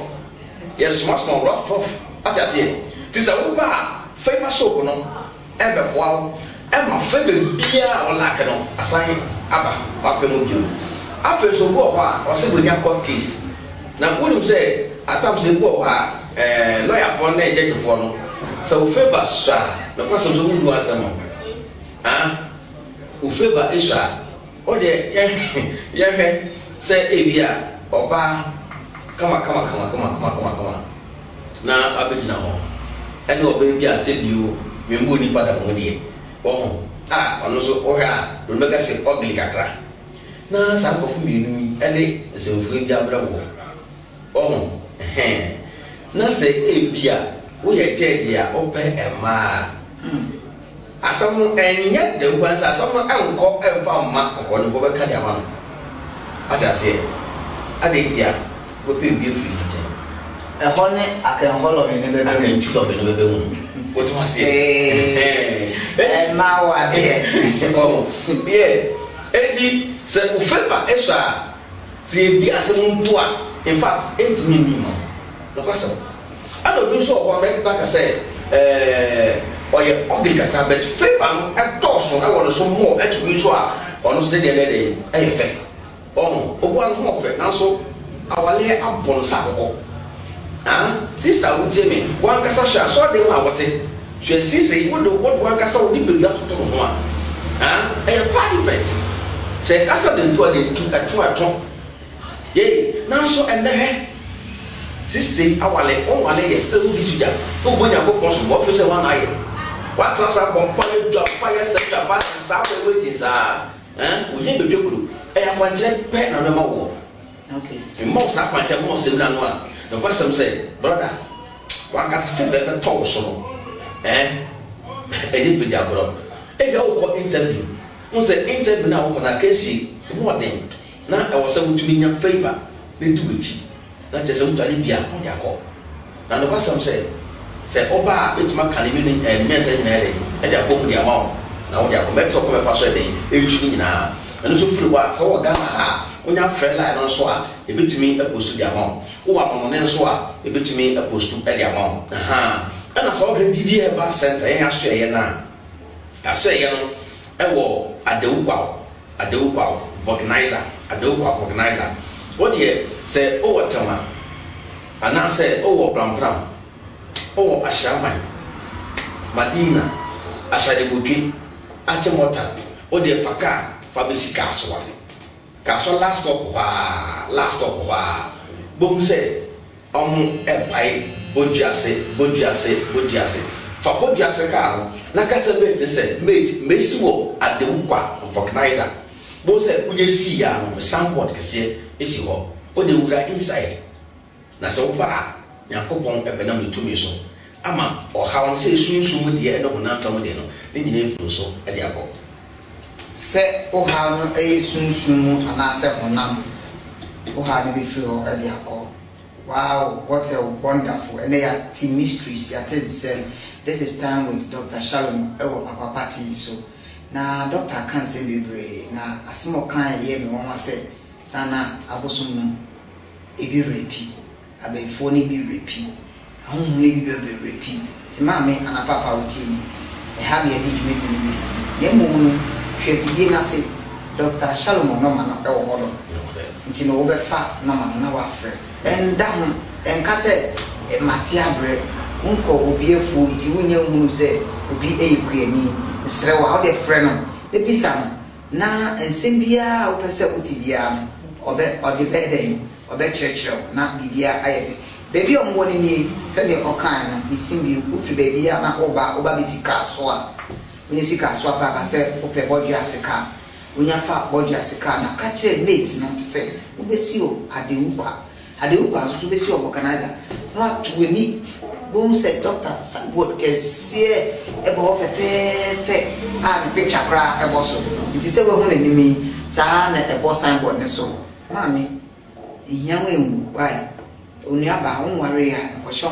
Ya small small rough rough. Ati ase. Ti sa wo ba famous soap no. E be kwa. E ma fe be bia o lack no. Asan aba wa pe no bi o. Afi so bo wa o se bo nya court case. Na wonu se atam se bo wa eh lawyer for na je je for no. So favor sha. Na kwaso so wonu asama. Ah. Ufeba isha, or the young say, Abia, or ba, come on, come on, come on, come on, come on, come on. Now, I'll be now. And no baby, I said you, you moody father, one day. Oh, ah, and also, or ah, Rebecca said, ugly catra. Now, some of me, and they say, oh, eh, now say, Abia, we are Jedi, open and ma. Asamu and yet the ones are someone I will call and found Mark upon the Boba Kanyaman. As I say, Adetia would be beautiful. A honey, I can follow in the baby and children in the baby. What was it? And now I did. Oh, yeah. Eighty said, Ufa, Esha. See, the Asamu Tua, in fact, eight minimum. Look, I don't do so for me, like I said. Or your obligata, but favor and torso. I want some more at usual on the day. Effect. Oh, one more fact. And so our lay upon Sabo. Ah, sister would tell me one Cassasha saw the what it. She says, say, what one Cassa would be up to one. Ah, a fine face. Say, Cassa then to a two at yea, now so and there. Sister, our lay, oh, my lady still be sugar. Who would have gone officer one eye? What does a component job fire such a fast and south waitings are? Eh, we need to do. I have one jet pen on the wall. Okay. In most of my children, most of them one. The person say, brother, one has a very tall son. Eh? A little job, brother. If you go interview, you say interview now. When I see more than now, I was able to be in favor. They do it. Not just able to be a call. Now the person say, say, oh, bah, it's my calibration and message Mary, and they are going their mom. Now they are going to talk about fashion day. Everything now. And also free work. So Ghana, ha, when your friend like on soa, it bet me a post to their mom. Who are on on soa, it bet me a post to their mom. Aha. And I saw the D D Heba Center in Australia now. I say, you know, I will at the wow, at the wow organizer, at the wow organizer. What year say, oh, what time? And I say, oh, brown brown, oh, Ashamai, Madina, Ashadibuki, Atemota, oh, dear Faka. Fabisi Kaswa. Kaswa last stop, wah, last stop, wah. Boom say, um, epai, Bojase, Bojase, Bojase. For Bojase car, Nakata mate, they say, mate, Messuo at the Uqua, organizer. Both said, would you see ya, someone can say, is he what? Or they would like inside. Nasoba, Yakopon, Ebenami to me so. Ama, or how I say, soon, soon, dear, no one from the no, then you name so, a diabo. Set or how a soon soon and I said on now. Oh, how do we feel earlier? Oh, wow, what a wonderful and they are team mysteries. This is time with Doctor Shalomo Lartey. So now, Doctor can't say me brave. Now, a small kind of year, Mama said, Sana, I was on it be repeat. I be phony be repeat. I won't maybe be repeat. The mammy and a papa would see me. A happy did make me see. Then, Doctor Shalomo Norman or Water. It's in over fat, Norman, no afraid. And down and Cassette, a Matia bread, Uncle will be a fool, Tiwinian Muse, will be a queen, a straw out a friend, the Pisam, Na and Simbia, or Pesset Utibiam, or the bedding, or the Churchill, not Bibia. I baby on one in ye, send your kind, be Simbi, Ufi baby, and Oba, Oba Bisica Swa. When you see a swap, I said, Open body as a car. When you fat body as a car, now catch a mate, not to say, Ubesio at the Uka. At the Uka, Subesio organizer. What we need. Boom said, Doctor Sandwood can see above a fair, fair, and picture cry a bosso. It is a woman in me, San a boss signboard, and so. Mammy, young women, why? Only about one warrior and for sure,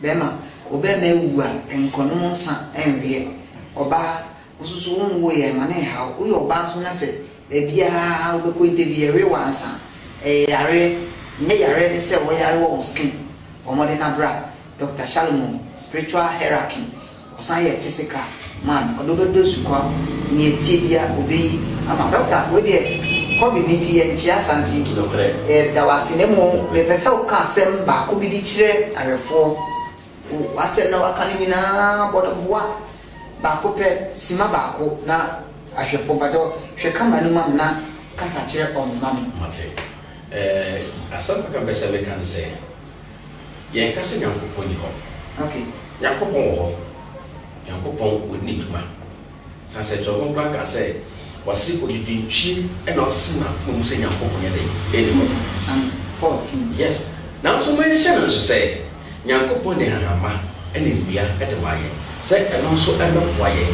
Bema, Obey me, and Conon San and Rier. Oba, who's one way, and how we are bound to say, maybe I will be a real answer. A array, nay, I already said, we are all skin, or more than a bra, Doctor Shalomo, spiritual hierarchy, or science physical, man, or those who call near Tibia, obey, and my doctor, with the community and chiasanti, there was cinema, the vessel casem, but could be the chair, I reform. I said, no, I can't even know what. Bacope, Simabaco, now I shall forget. She come and mamma, Cassacher or Mammy. Eh, as some can say, Yan Cassin Yankoponi. Okay, Yankopon, Yankopon would need man. So I said, John Black, I said, was sick would you be she and not Sima, whom say Yankopon a day, anymore. Some fourteen, yes. Now so many channels to say, Yankopon and Hamma, and in Via at the wire. Say and also a not quiet.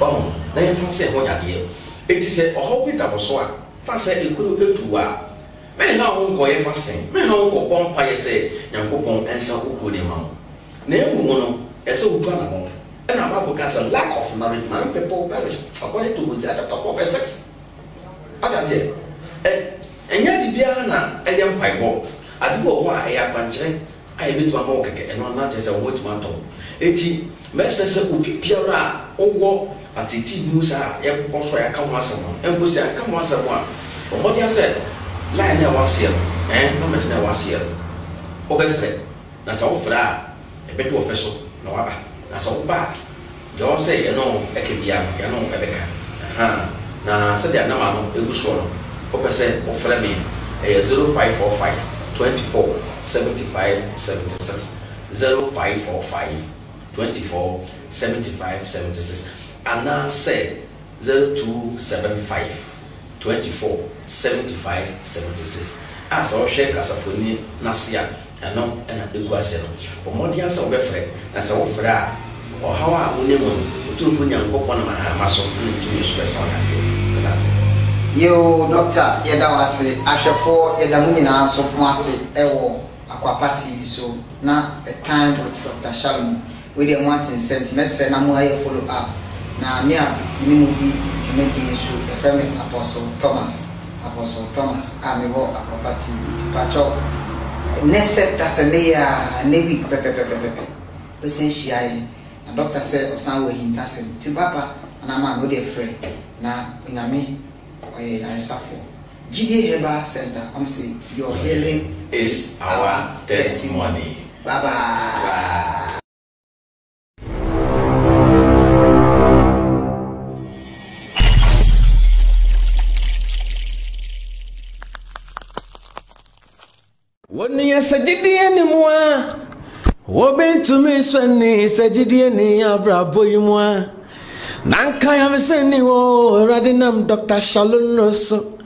Oh, they fancy one idea. It is a hobby that was so fancy you could go to war. May how go a fasting, may how go on pie say, Yankopon and some who could amount. Name one, a so good amount. And our book has a lack of knowledge, man, people perish according to the other four by six. As I said, and yet the Biana, a young pieball, I do go why I have been checked. I bet one more and one not just a watchman. Eighty messrs will be Pierre or war at the tea news. I am also a come once a month, and was I come once a one. But what you said, lying there was here, and no mess there was here. Obefred, that's all for that. A better official, no other. That's all bad. You all say, you know, I can be out, you know, a becker. Aha. Now, said the Anamano, it was short. Open said, offer me a zero five four five. twenty-four seventy-five seventy-six zero five four five twenty-four seventy-five seventy-six and now say zero two seven five twenty-four, seventy-five, seventy-six. As our share Casafoni, Nasia, and no, and a Guasano, or Modians or Befred, as our Fra, or how our Unimun, two Funia, and Popon, and Hamaso, and two years rest on her. You, Doctor, Yedawasi, Asher four, Yedamina, so Masi, Ewo, Aquapati, so now a time with Doctor Shalomo. We didn't want in sentiments, and I'm going to follow up. Now, Mia, Minimudi, to make the issue, a friend Apostle Thomas. Apostle Thomas, I'm a war, a property, Pacho. Nesset as a layer, Navy, Pepe, Pepe, Pepe, she I, and Doctor said, or somewhere in Tassin, to Papa, and I'm not afraid. Now, in a me, I suffer. G D Heba Center, I'm saying, your healing is our testimony. Bye bye. Sajidini mwa Wobin to me sunny Sajidini abra boy mwa Nankaya Viseni wo Radinam Doctor Shalomo so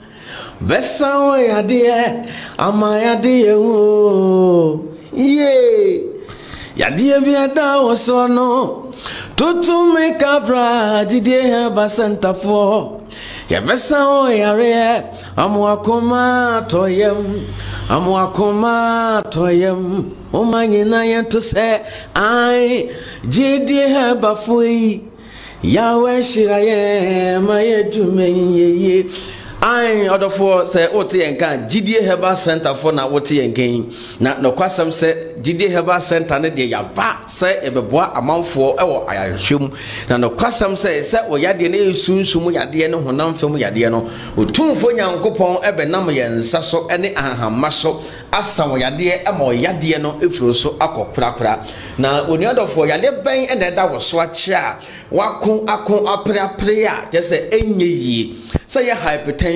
Vesa way adie Amaya dear wo Yea Yadia Viada was no Tutu me cabra Jidie Heba Center for Yabesa way are Amwakoma toyem Amwakoma toyem Omanyinayan to say I Jidie Heba fui Yahweh Shiraye Maye Jume I order for say O T and can Jidie Heba Center for na O T and gain. Not no question say Jidie Heba Center ne de yaba say ebeboa amount for ewo I assume. Now no question say say o yade ne esun sumu yade ne honam fam yade no. Otumfo Nyankopon ebe nam yensa so ene ahahama so asa o yade e ma o yade no efuro so akokurakura. Na oni order for yade ben e da wo so a chia wakon akon apra prayer just say enye yi. Say hypertension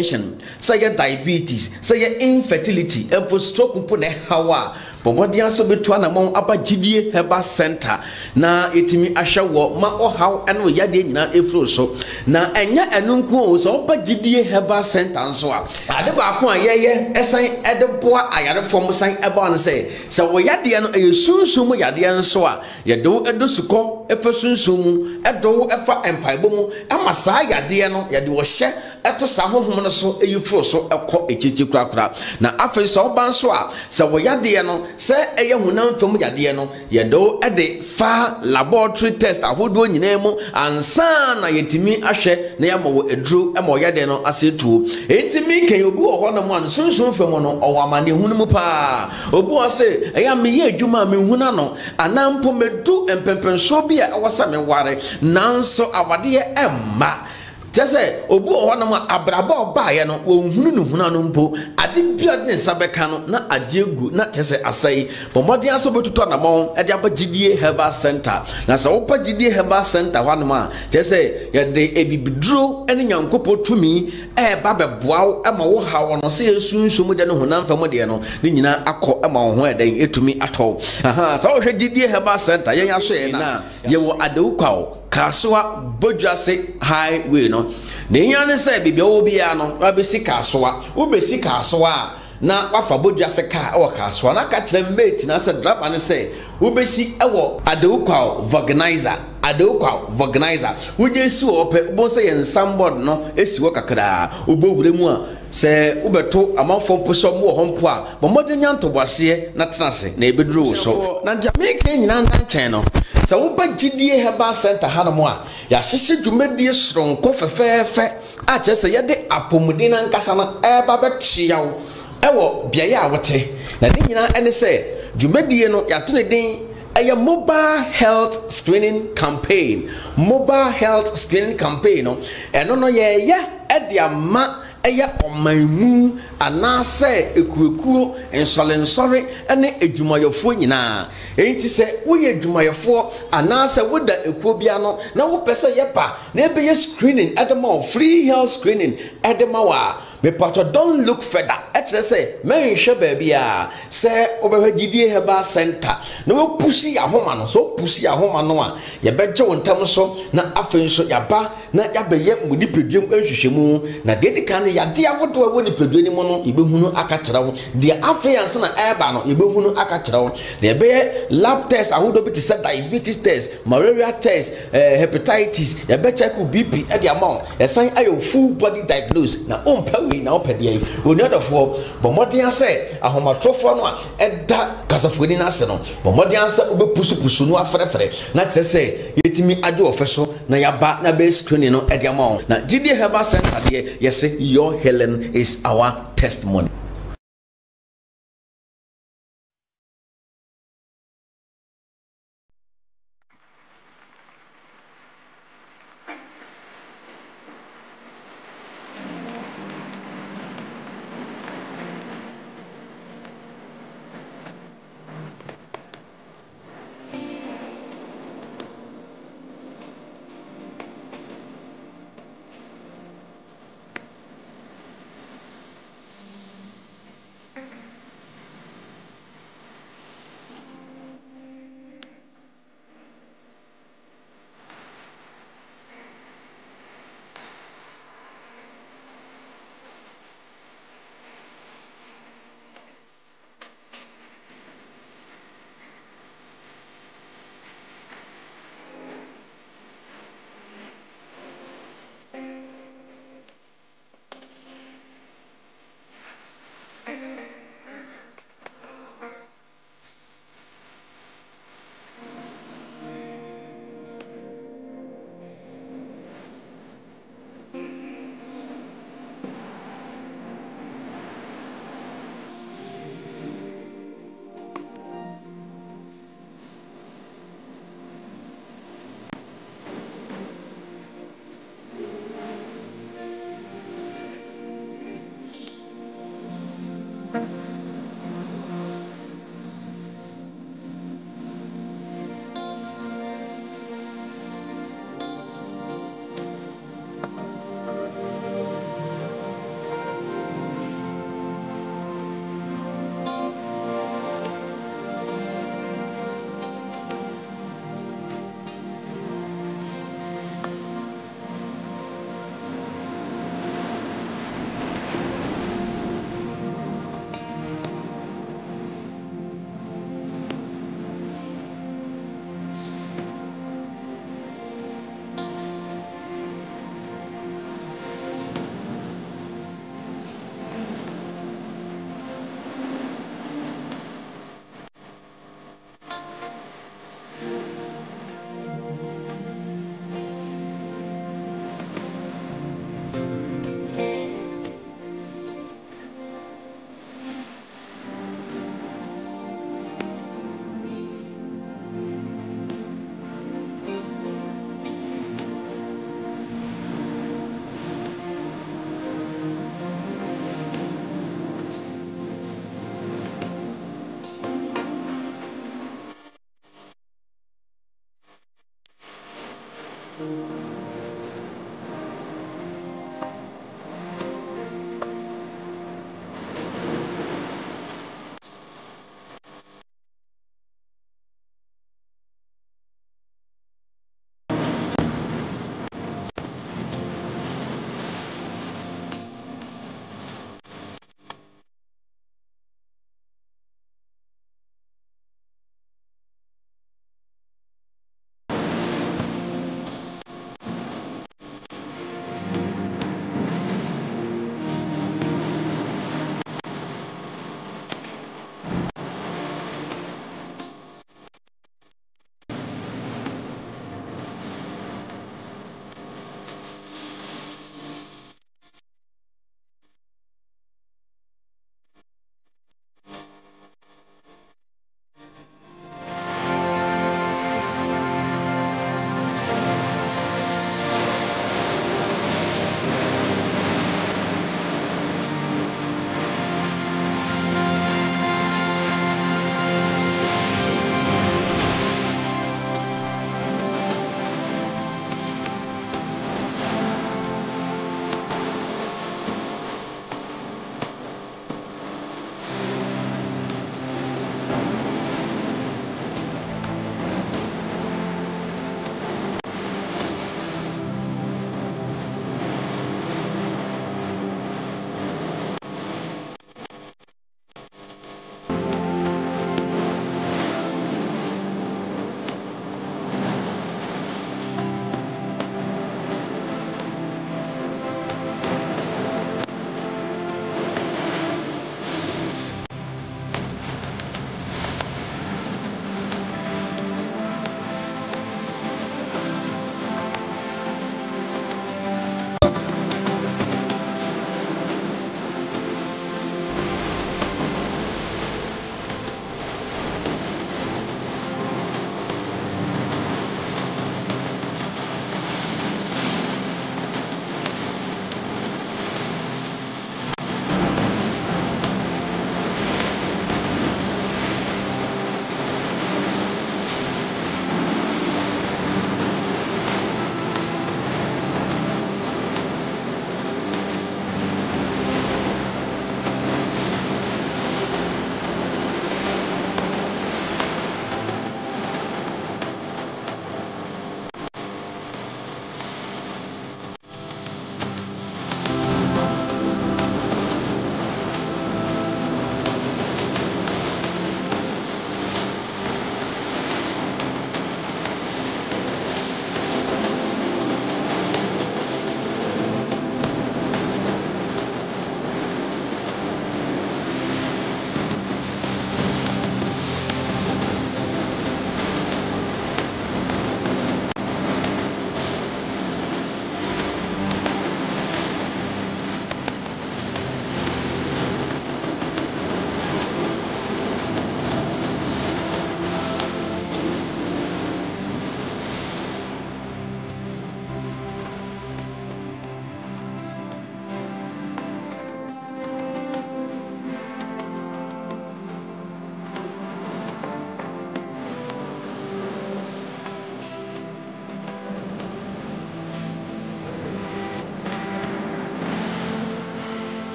say your diabetes, say your infertility, and for stroke upon a hawa. But what the answer be to an among Abba Jidie Heba Center. Now it me asha walk, ma or how and we yadi na efroso. Now and ya and unquos, Abba Jidie Heba Center and so up. At the back one, yeah, yeah, as I at the poor, I had a form of Saint Eban say. So we yadian a soon sumo yadian soa. You do a dosuko, a person sumo, a do a fa and pibum, a masai yadiano, yadu a share. Eto saho homo so eyufro so ekọ echichi krakra na afi so ban so a se wo yade no se eye hunam fam yade no yedo e de fa laboratory test ahodo nyina mu ansa na yetimi ahwe na ya mawo edru e mawo yade no asetuo entimi kan obi wo ho na mo an sunsun fam no o amane hunum pa obi wo se eya me ye adwuma me huna no anampo medu empempenso bia awasa me ware nanso awade e emma Jesse, Obu Honama Abrabo Bayano, Wunu Hunanumpo, Adipiad Sabekano, not Adigu, not Jesse Assay, but Modian Sobo to Tonamon, Adiapa Jidie Heba Center. Nasa Opa Jidie Heba Center, one man, Jesse, yet they be drew any young couple to me, eh, Baba Bow, Emma Wohow, and say soon Sumudan Hunan Famodiano, Nina Ako Emma, where they eat to me at all. Aha, so Jidie Heba Center, Yanga Shena, you were Adukao. Kaswa Bojase Highway no. Neyane se bibi obia no, wa besi kaswa, wo besi kaswa na wafa Bojase ka e wo kaswa na ka kire mate na se driver ne se wo besi e wo Adewukwa organizer. Adewukwa organizer. Wo je si wo pe bo se yen sambod no esi wo kakada. Obo wure mu a se ubeto amanfo poso mu ho mpo a bo modenya ntobase na tenase na ebedru so. Na jameke nyina ndan chen no. So we buy Jidie Heba Center Hanamwa. Ya shishi jumedi strong kofe fe fe. A chese yade apomudina nkasana eba bekchi yawo. Ewo biaye awote. Na de nyina ene se jumedi no ya tune din a mobile health screening campaign. Mobile health screening campaign no. E no no ye ye e dia ma eya omaimu anase ekuekuo ensolensori ene ejumayofo nyina enti se wo ye ejumayofo anase wo da ekuo bia no na wo pese ye pa na ebe ye screening edema free health screening edema wa me pato don't look further etre se men hwe ba bia se obehwe Jidie Heba Center na wo pushi ya homa no so pushi ya homa no a ye beje wontam so na afenso ya ba na yabeye munipedwem anhwehwemu na dedika ne yade awodo a woni pedweni mu no ebehunu akakyera ho de afeans na eba no ebehunu akakyera ho de be lab test ahodo bi te said diabetes test malaria test hepatitis ya be check B P e de amount ya san ayo full body diagnose na ompa we na opede ayi oni odofo bo modern say ahomatrofo no a eda kasafoni na se no bo modern say obepusupusu no afrefre na te say yetimi age ofeso na yaba na be screening no e de amount na G D Heba Center de yes your healing is our testimony.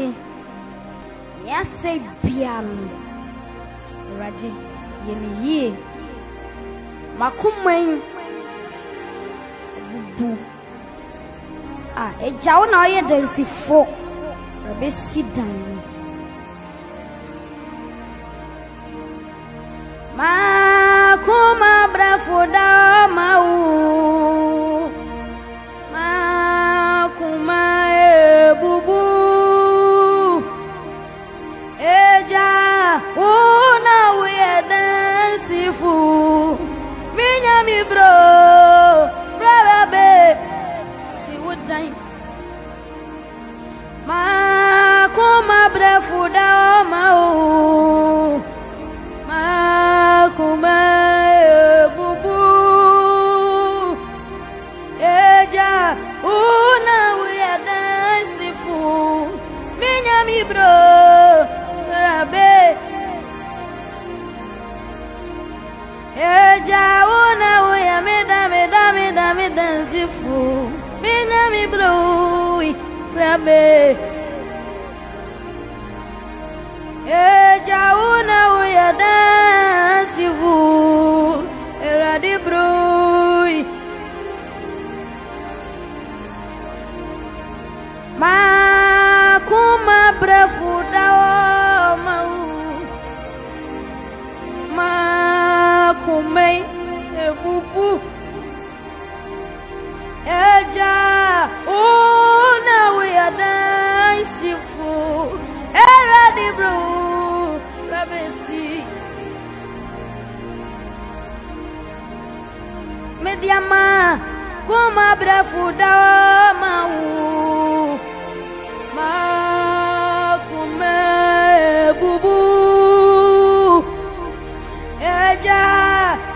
Awurade ya say biam Awurade ye ni ye makuman bubu ah eja wo na ye dansi fo be sidan makuma brafo da mau makuma bubu eja wo na ye dansi fo minya mi bro brabe si wodan ma kuma brefu da ma o ma kuma bubu eja una we dance fu minha mi bro rabe eja una we me da me da me da me dance fu minha mi bro rabe eja una uya dance vu era de brui ma kuma brefu da mau ma kumei ebubu eja una uya dance fu era de bru rabesi mediama como abrafu da mau ma kume bubu eja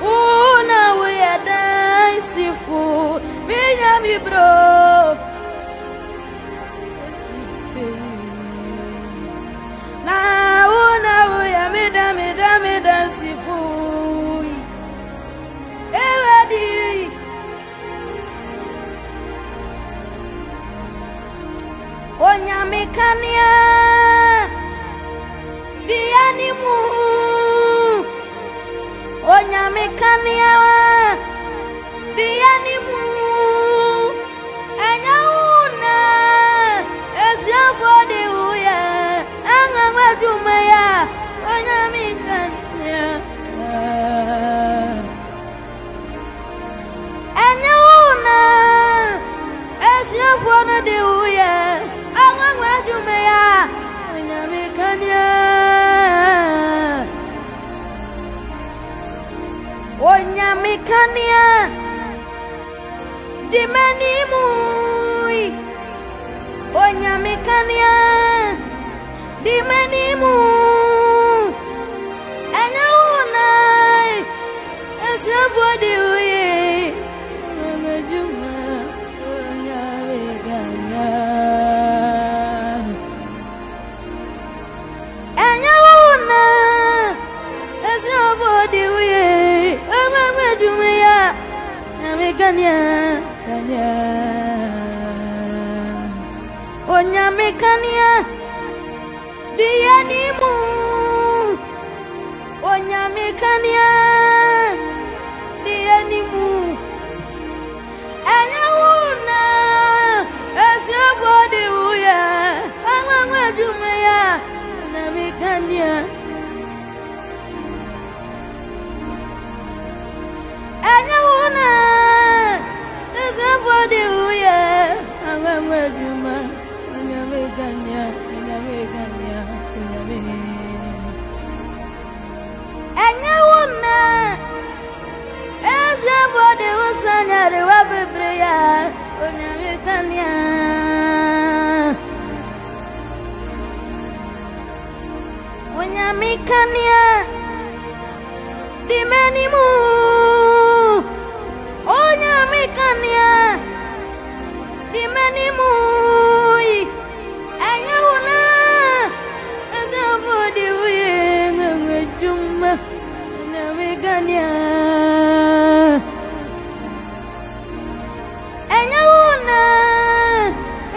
una uya dance fu minha mi bro na una uya me da me da me dance fui eradi onya mekania biani mu onya mekania biani mu anya una esia fodi uya dumaya wanamikanya anyuna esifona deuya angwa dumaya wanamikanya wanamikanya dimanimu wanamikanya dimenimu anaona esevo diwe namajuma nyameganya anaona esevo diwe namajuma nyameganya tanya onyamekania Dianimu onyamekania Dianimu Anauna Asabode uya Angwa dumaya Namekania Anauna Asabode uya Angwa dumaya Namekania Anyuna Ese body usanyare wabebrya onyamekania Onyamekania Dimenimu Onyamekania Dimenimu Anyuna Ese body uyengejuma Namegania Anyuna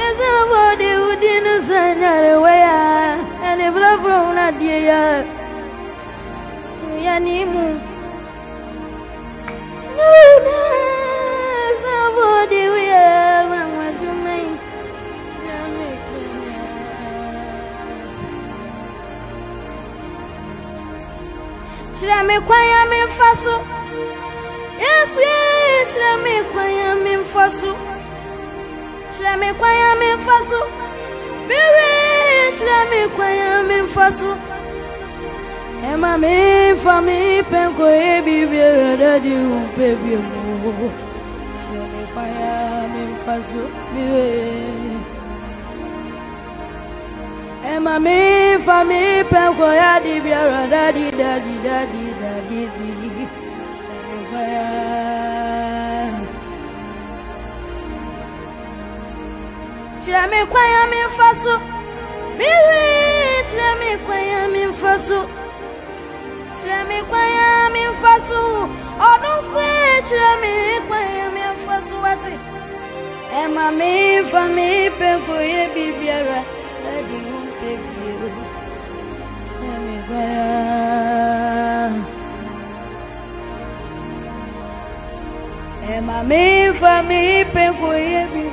Ese body udinu sanyare dia yanimu nuna zawadi wa mama dumai nami kunya chira me kwaya me faso yesu chira me kwaya me faso chira me kwaya me faso Mary, let me cry, me fasu. Emma me for me, penko ebi biya daddy baby mo. Let me cry, me fasu. Mary, Emma me for me, penko daddy biya daddy daddy daddy daddy. Let me cry. Let me cry, me fasu. Me wait, let me cry, me fasu. Let me cry, me fasu. Oh, don't wait, let me cry, me fasu. What? Emma me for me, penko ebi biya daddy baby. Let me cry. Emma me for me, penko ebi.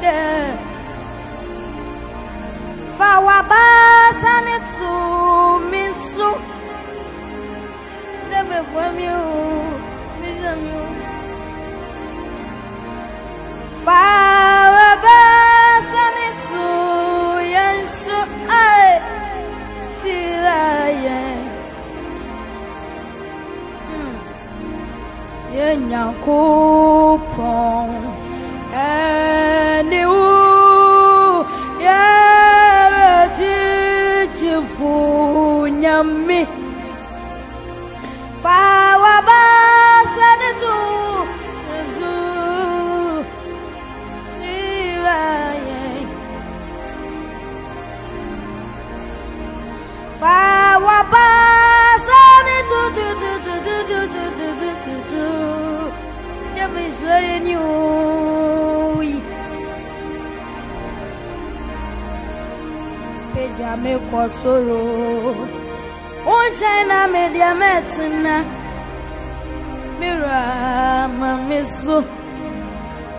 them. Fawabas and it's me so. Never blame you, misam you. Fawabas and it's yes, I. She and you, yeah, beautiful, yummy. Flower bus and a zoo, she lying. Flower bus and a zoo, Jamie Quasoro, O China Media Metina Mira, Mamiso,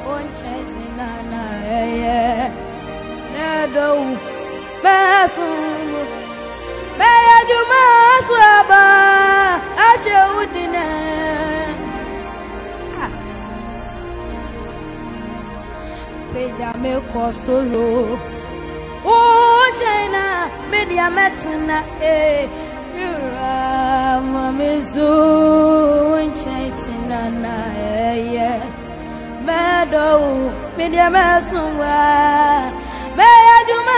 O Chatina, eh, Nado, Massum, Maya Dumaswaba, Asha Udina, Jamie Quasoro, O China, media medicine, eh? Mira, mommy, so enchanting, eh? Meadow, media medicine, may I do my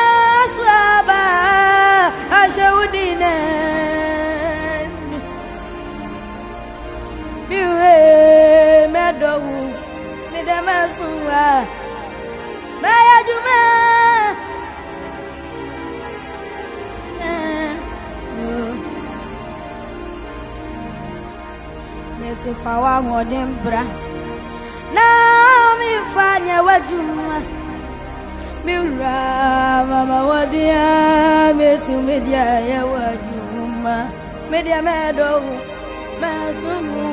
swaba? I shall dinner. Meadow, media medicine, may I do my. Nesse falar modembra não me fanya wajuma mira mama wadia metu media ya wajuma media medo masumu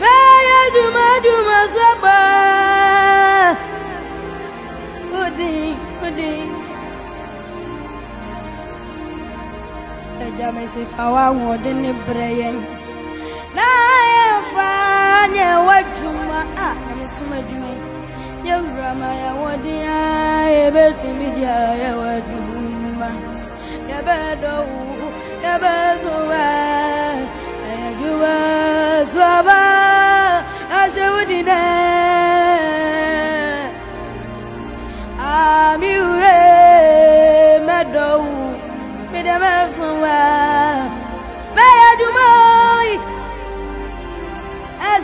meya juma juma saba udi udi eja me se falar modembra I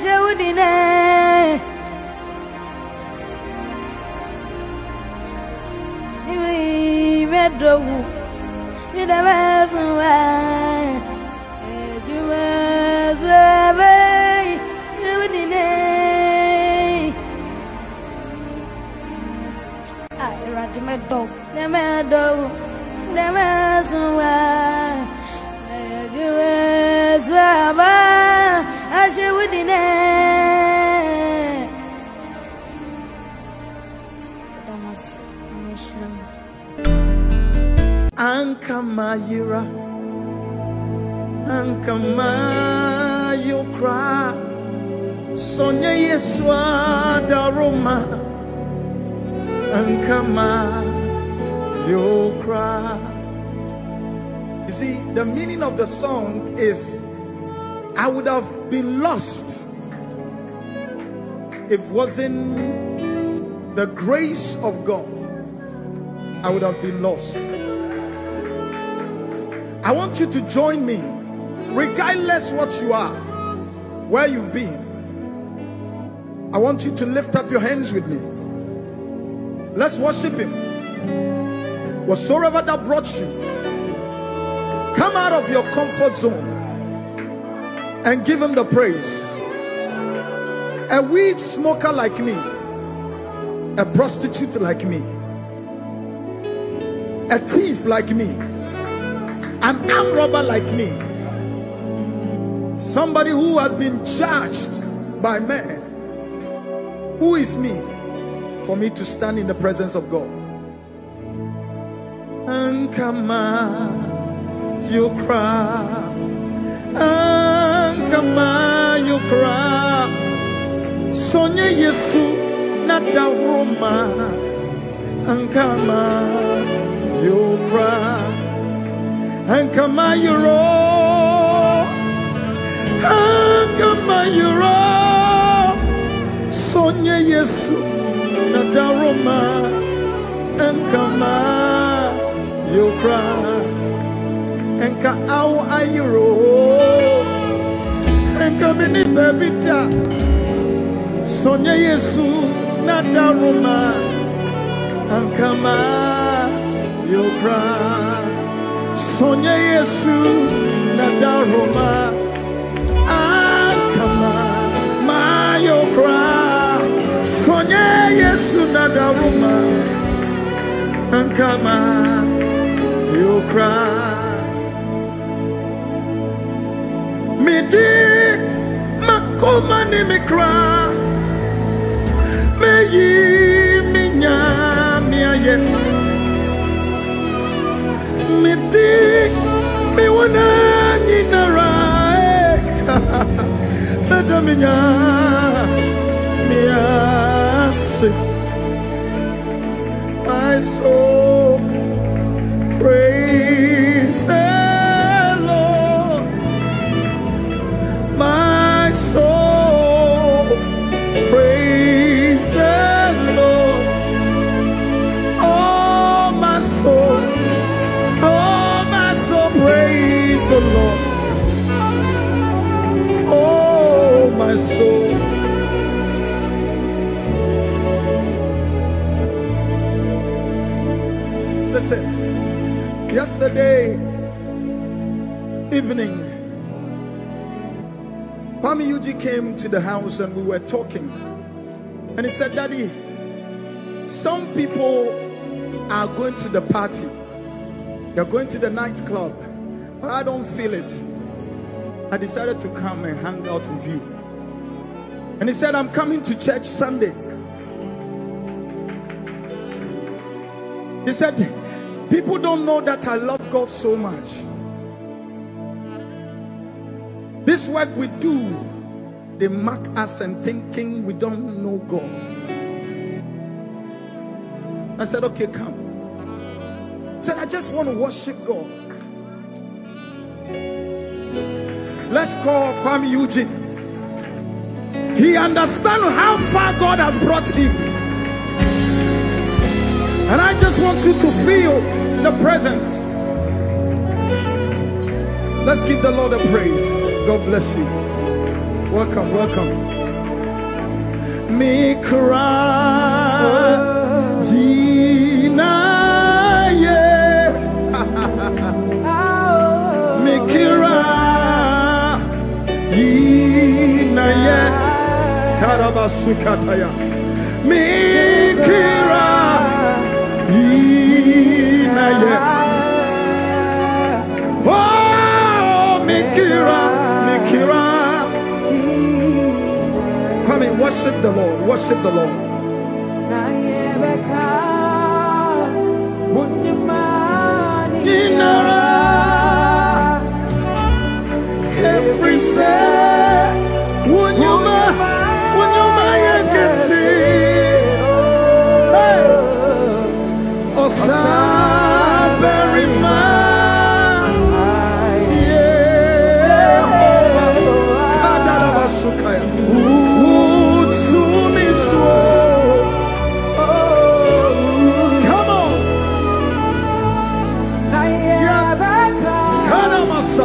Jodine, we met the wood with a mass of wine. You were survey, Jodine. I ran to my dog, the meadow, the mass of wine. You were survey. I should with the name Anka Mayira Anka Mayukra Sonya Yeswa Daruma Anka Mayukra. You see, the meaning of the song is I would have been lost if it wasn't the grace of God. I would have been lost. I want you to join me, regardless what you are, where you've been. I want you to lift up your hands with me. Let's worship Him. Whatsoever that brought you, come out of your comfort zone and give Him the praise. A weed smoker like me, a prostitute like me, a thief like me, an armed robber like me, somebody who has been judged by men. Who is me? for me to stand in the presence of God. And come on, you cry. And come on, you cry. Sonia Yesu, not a woman. And come on, you cry. And come on, you roll. And come on, you roll. Sonia Yesu, not a woman. And come on. You cry and ka au ayuro and ka mini babita Sonia Yesu nata Roma and kama you cry Sonia Yesu nata Roma and kama ma you cry Sonia Yesu nata Roma and kama you cry. Me dig, makoma ni me cry. Me yi me nya me ayem. Me dig, me wana ni narai. Nada me nya me asi. My soul. Praise the Lord, my soul. Praise the Lord, oh my soul, oh my soul. Praise the Lord, oh my soul. Listen. Yesterday evening, Pami Uji came to the house and we were talking. And he said, Daddy, some people are going to the party. They're going to the nightclub. But I don't feel it. I decided to come and hang out with you. And he said, I'm coming to church Sunday. He said, people don't know that I love God so much. This work we do, they mark us and thinking we don't know God. I said, okay, come. I said, I just want to worship God. Let's call Kwame Eugene. He understands how far God has brought him. And I just want you to feel the presence. Let's give the Lord a praise. God bless you. Welcome, welcome. Me cry, Gina, yeah. Me cry, Gina, yeah. Tarabasukataya. Me cry. Oh, Mikira, Mikira. Come and worship the Lord, worship the Lord. Every set, when you when you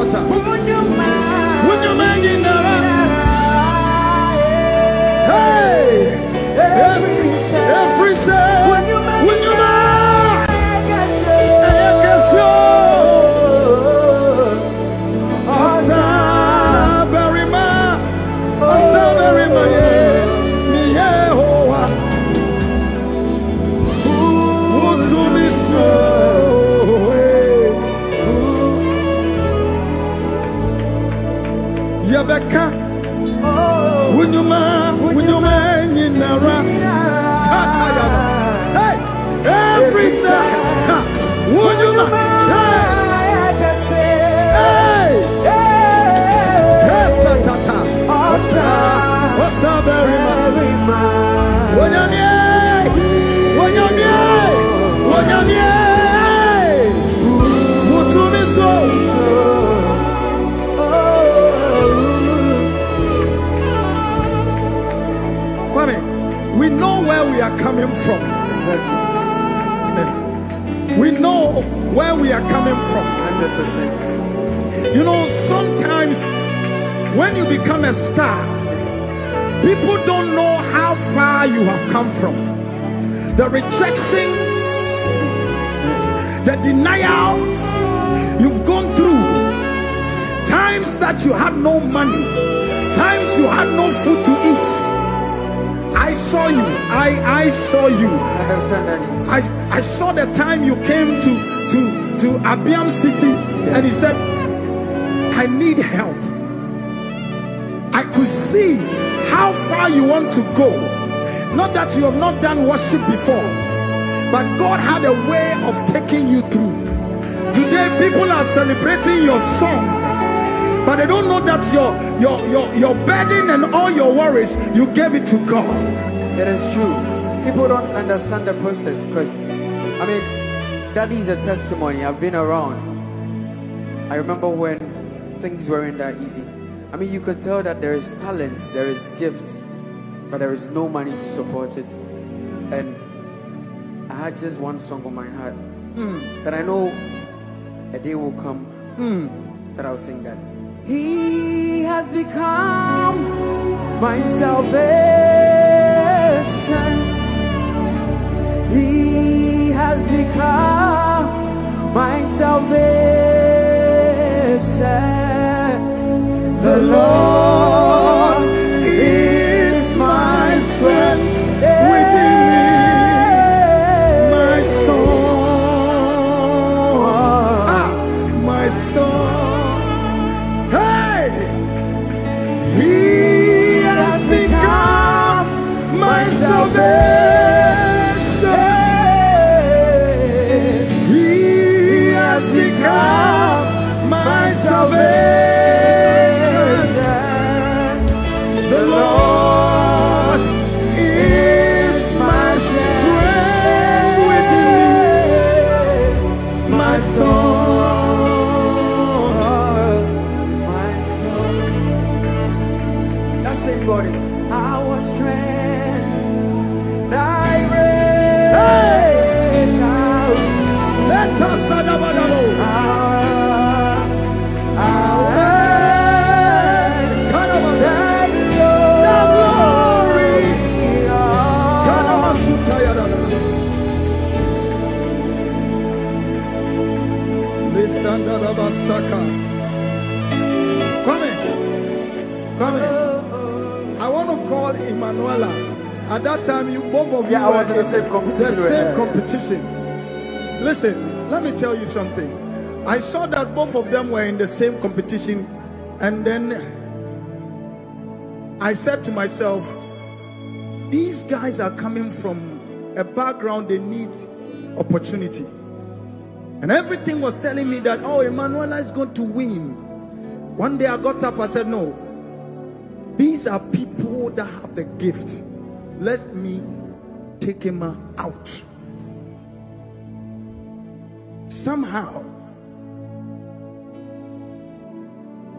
When you're mad, when you're mad, you know. We know where we are coming from. Exactly. We know where we are coming from. one hundred percent. You know, sometimes when you become a star, people don't know how far you have come from. The rejections, the denials you've gone through, times that you had no money, times you had no food to eat. I saw you. I I saw you. I I saw the time you came to to to Abiam City, yeah. And you said, "I need help." I could see how far you want to go. Not that you have not done worship before, but God had a way of taking you through. Today, people are celebrating your song, but they don't know that your your your your burden and all your worries, you gave it to God. That is true. People don't understand the process, because I mean, that is a testimony. I've been around. I remember when things weren't that easy. I mean, you can tell that there is talent, there is gift, but there is no money to support it. And I had just one song on my heart, mm. that I know a day will come, mm. that I'll sing that. He has become my salvation. He has become my salvation. The Lord is my strength. At that time, you both of yeah, you were in the same competition. The same competition. Listen, let me tell you something. I saw that both of them were in the same competition, and then I said to myself, these guys are coming from a background they need opportunity. And everything was telling me that, oh, Emanuela is going to win. One day I got up, I said, no. These are people that have the gift. Let me take him out. Somehow,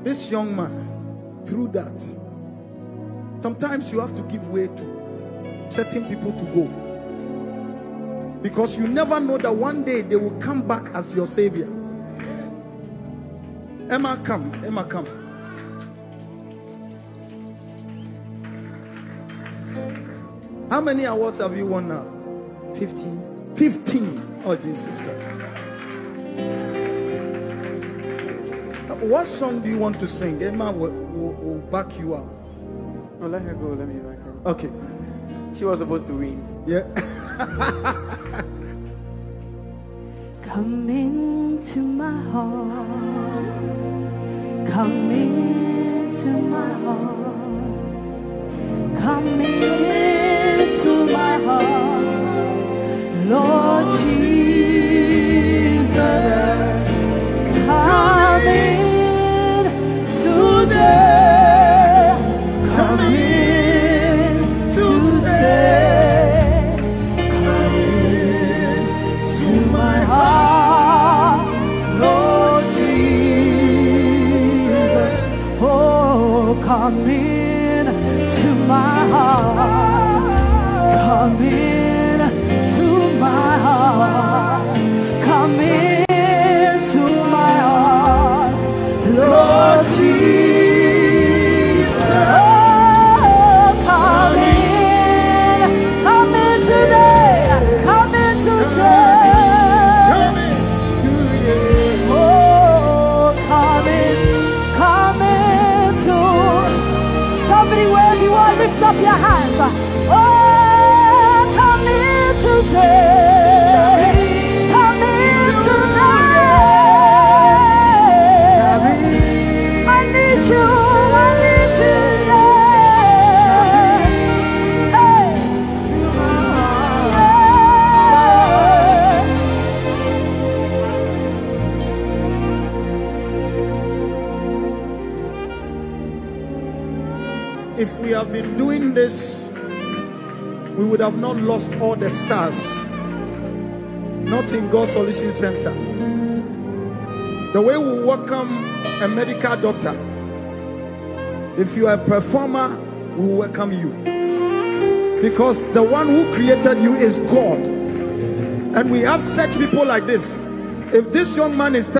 this young man, through that, sometimes you have to give way to certain people to go. Because you never know that one day they will come back as your savior. Emma, come. Emma, come. How many awards have you won now? Fifteen. Fifteen. Oh, Jesus Christ. What song do you want to sing? Emma will, will, will back you up. Oh, let her go. Let me back her. Okay. She was supposed to win. Yeah. Come into my heart. Come into my heart. Come in. To my heart, Lord Jesus, come in today, come in to stay. If we have been doing this, we would have not lost all the stars. Not in God's Solution Center. The way we welcome a medical doctor, if you are a performer, we welcome you. Because the one who created you is God. And we have such people like this. If this young man is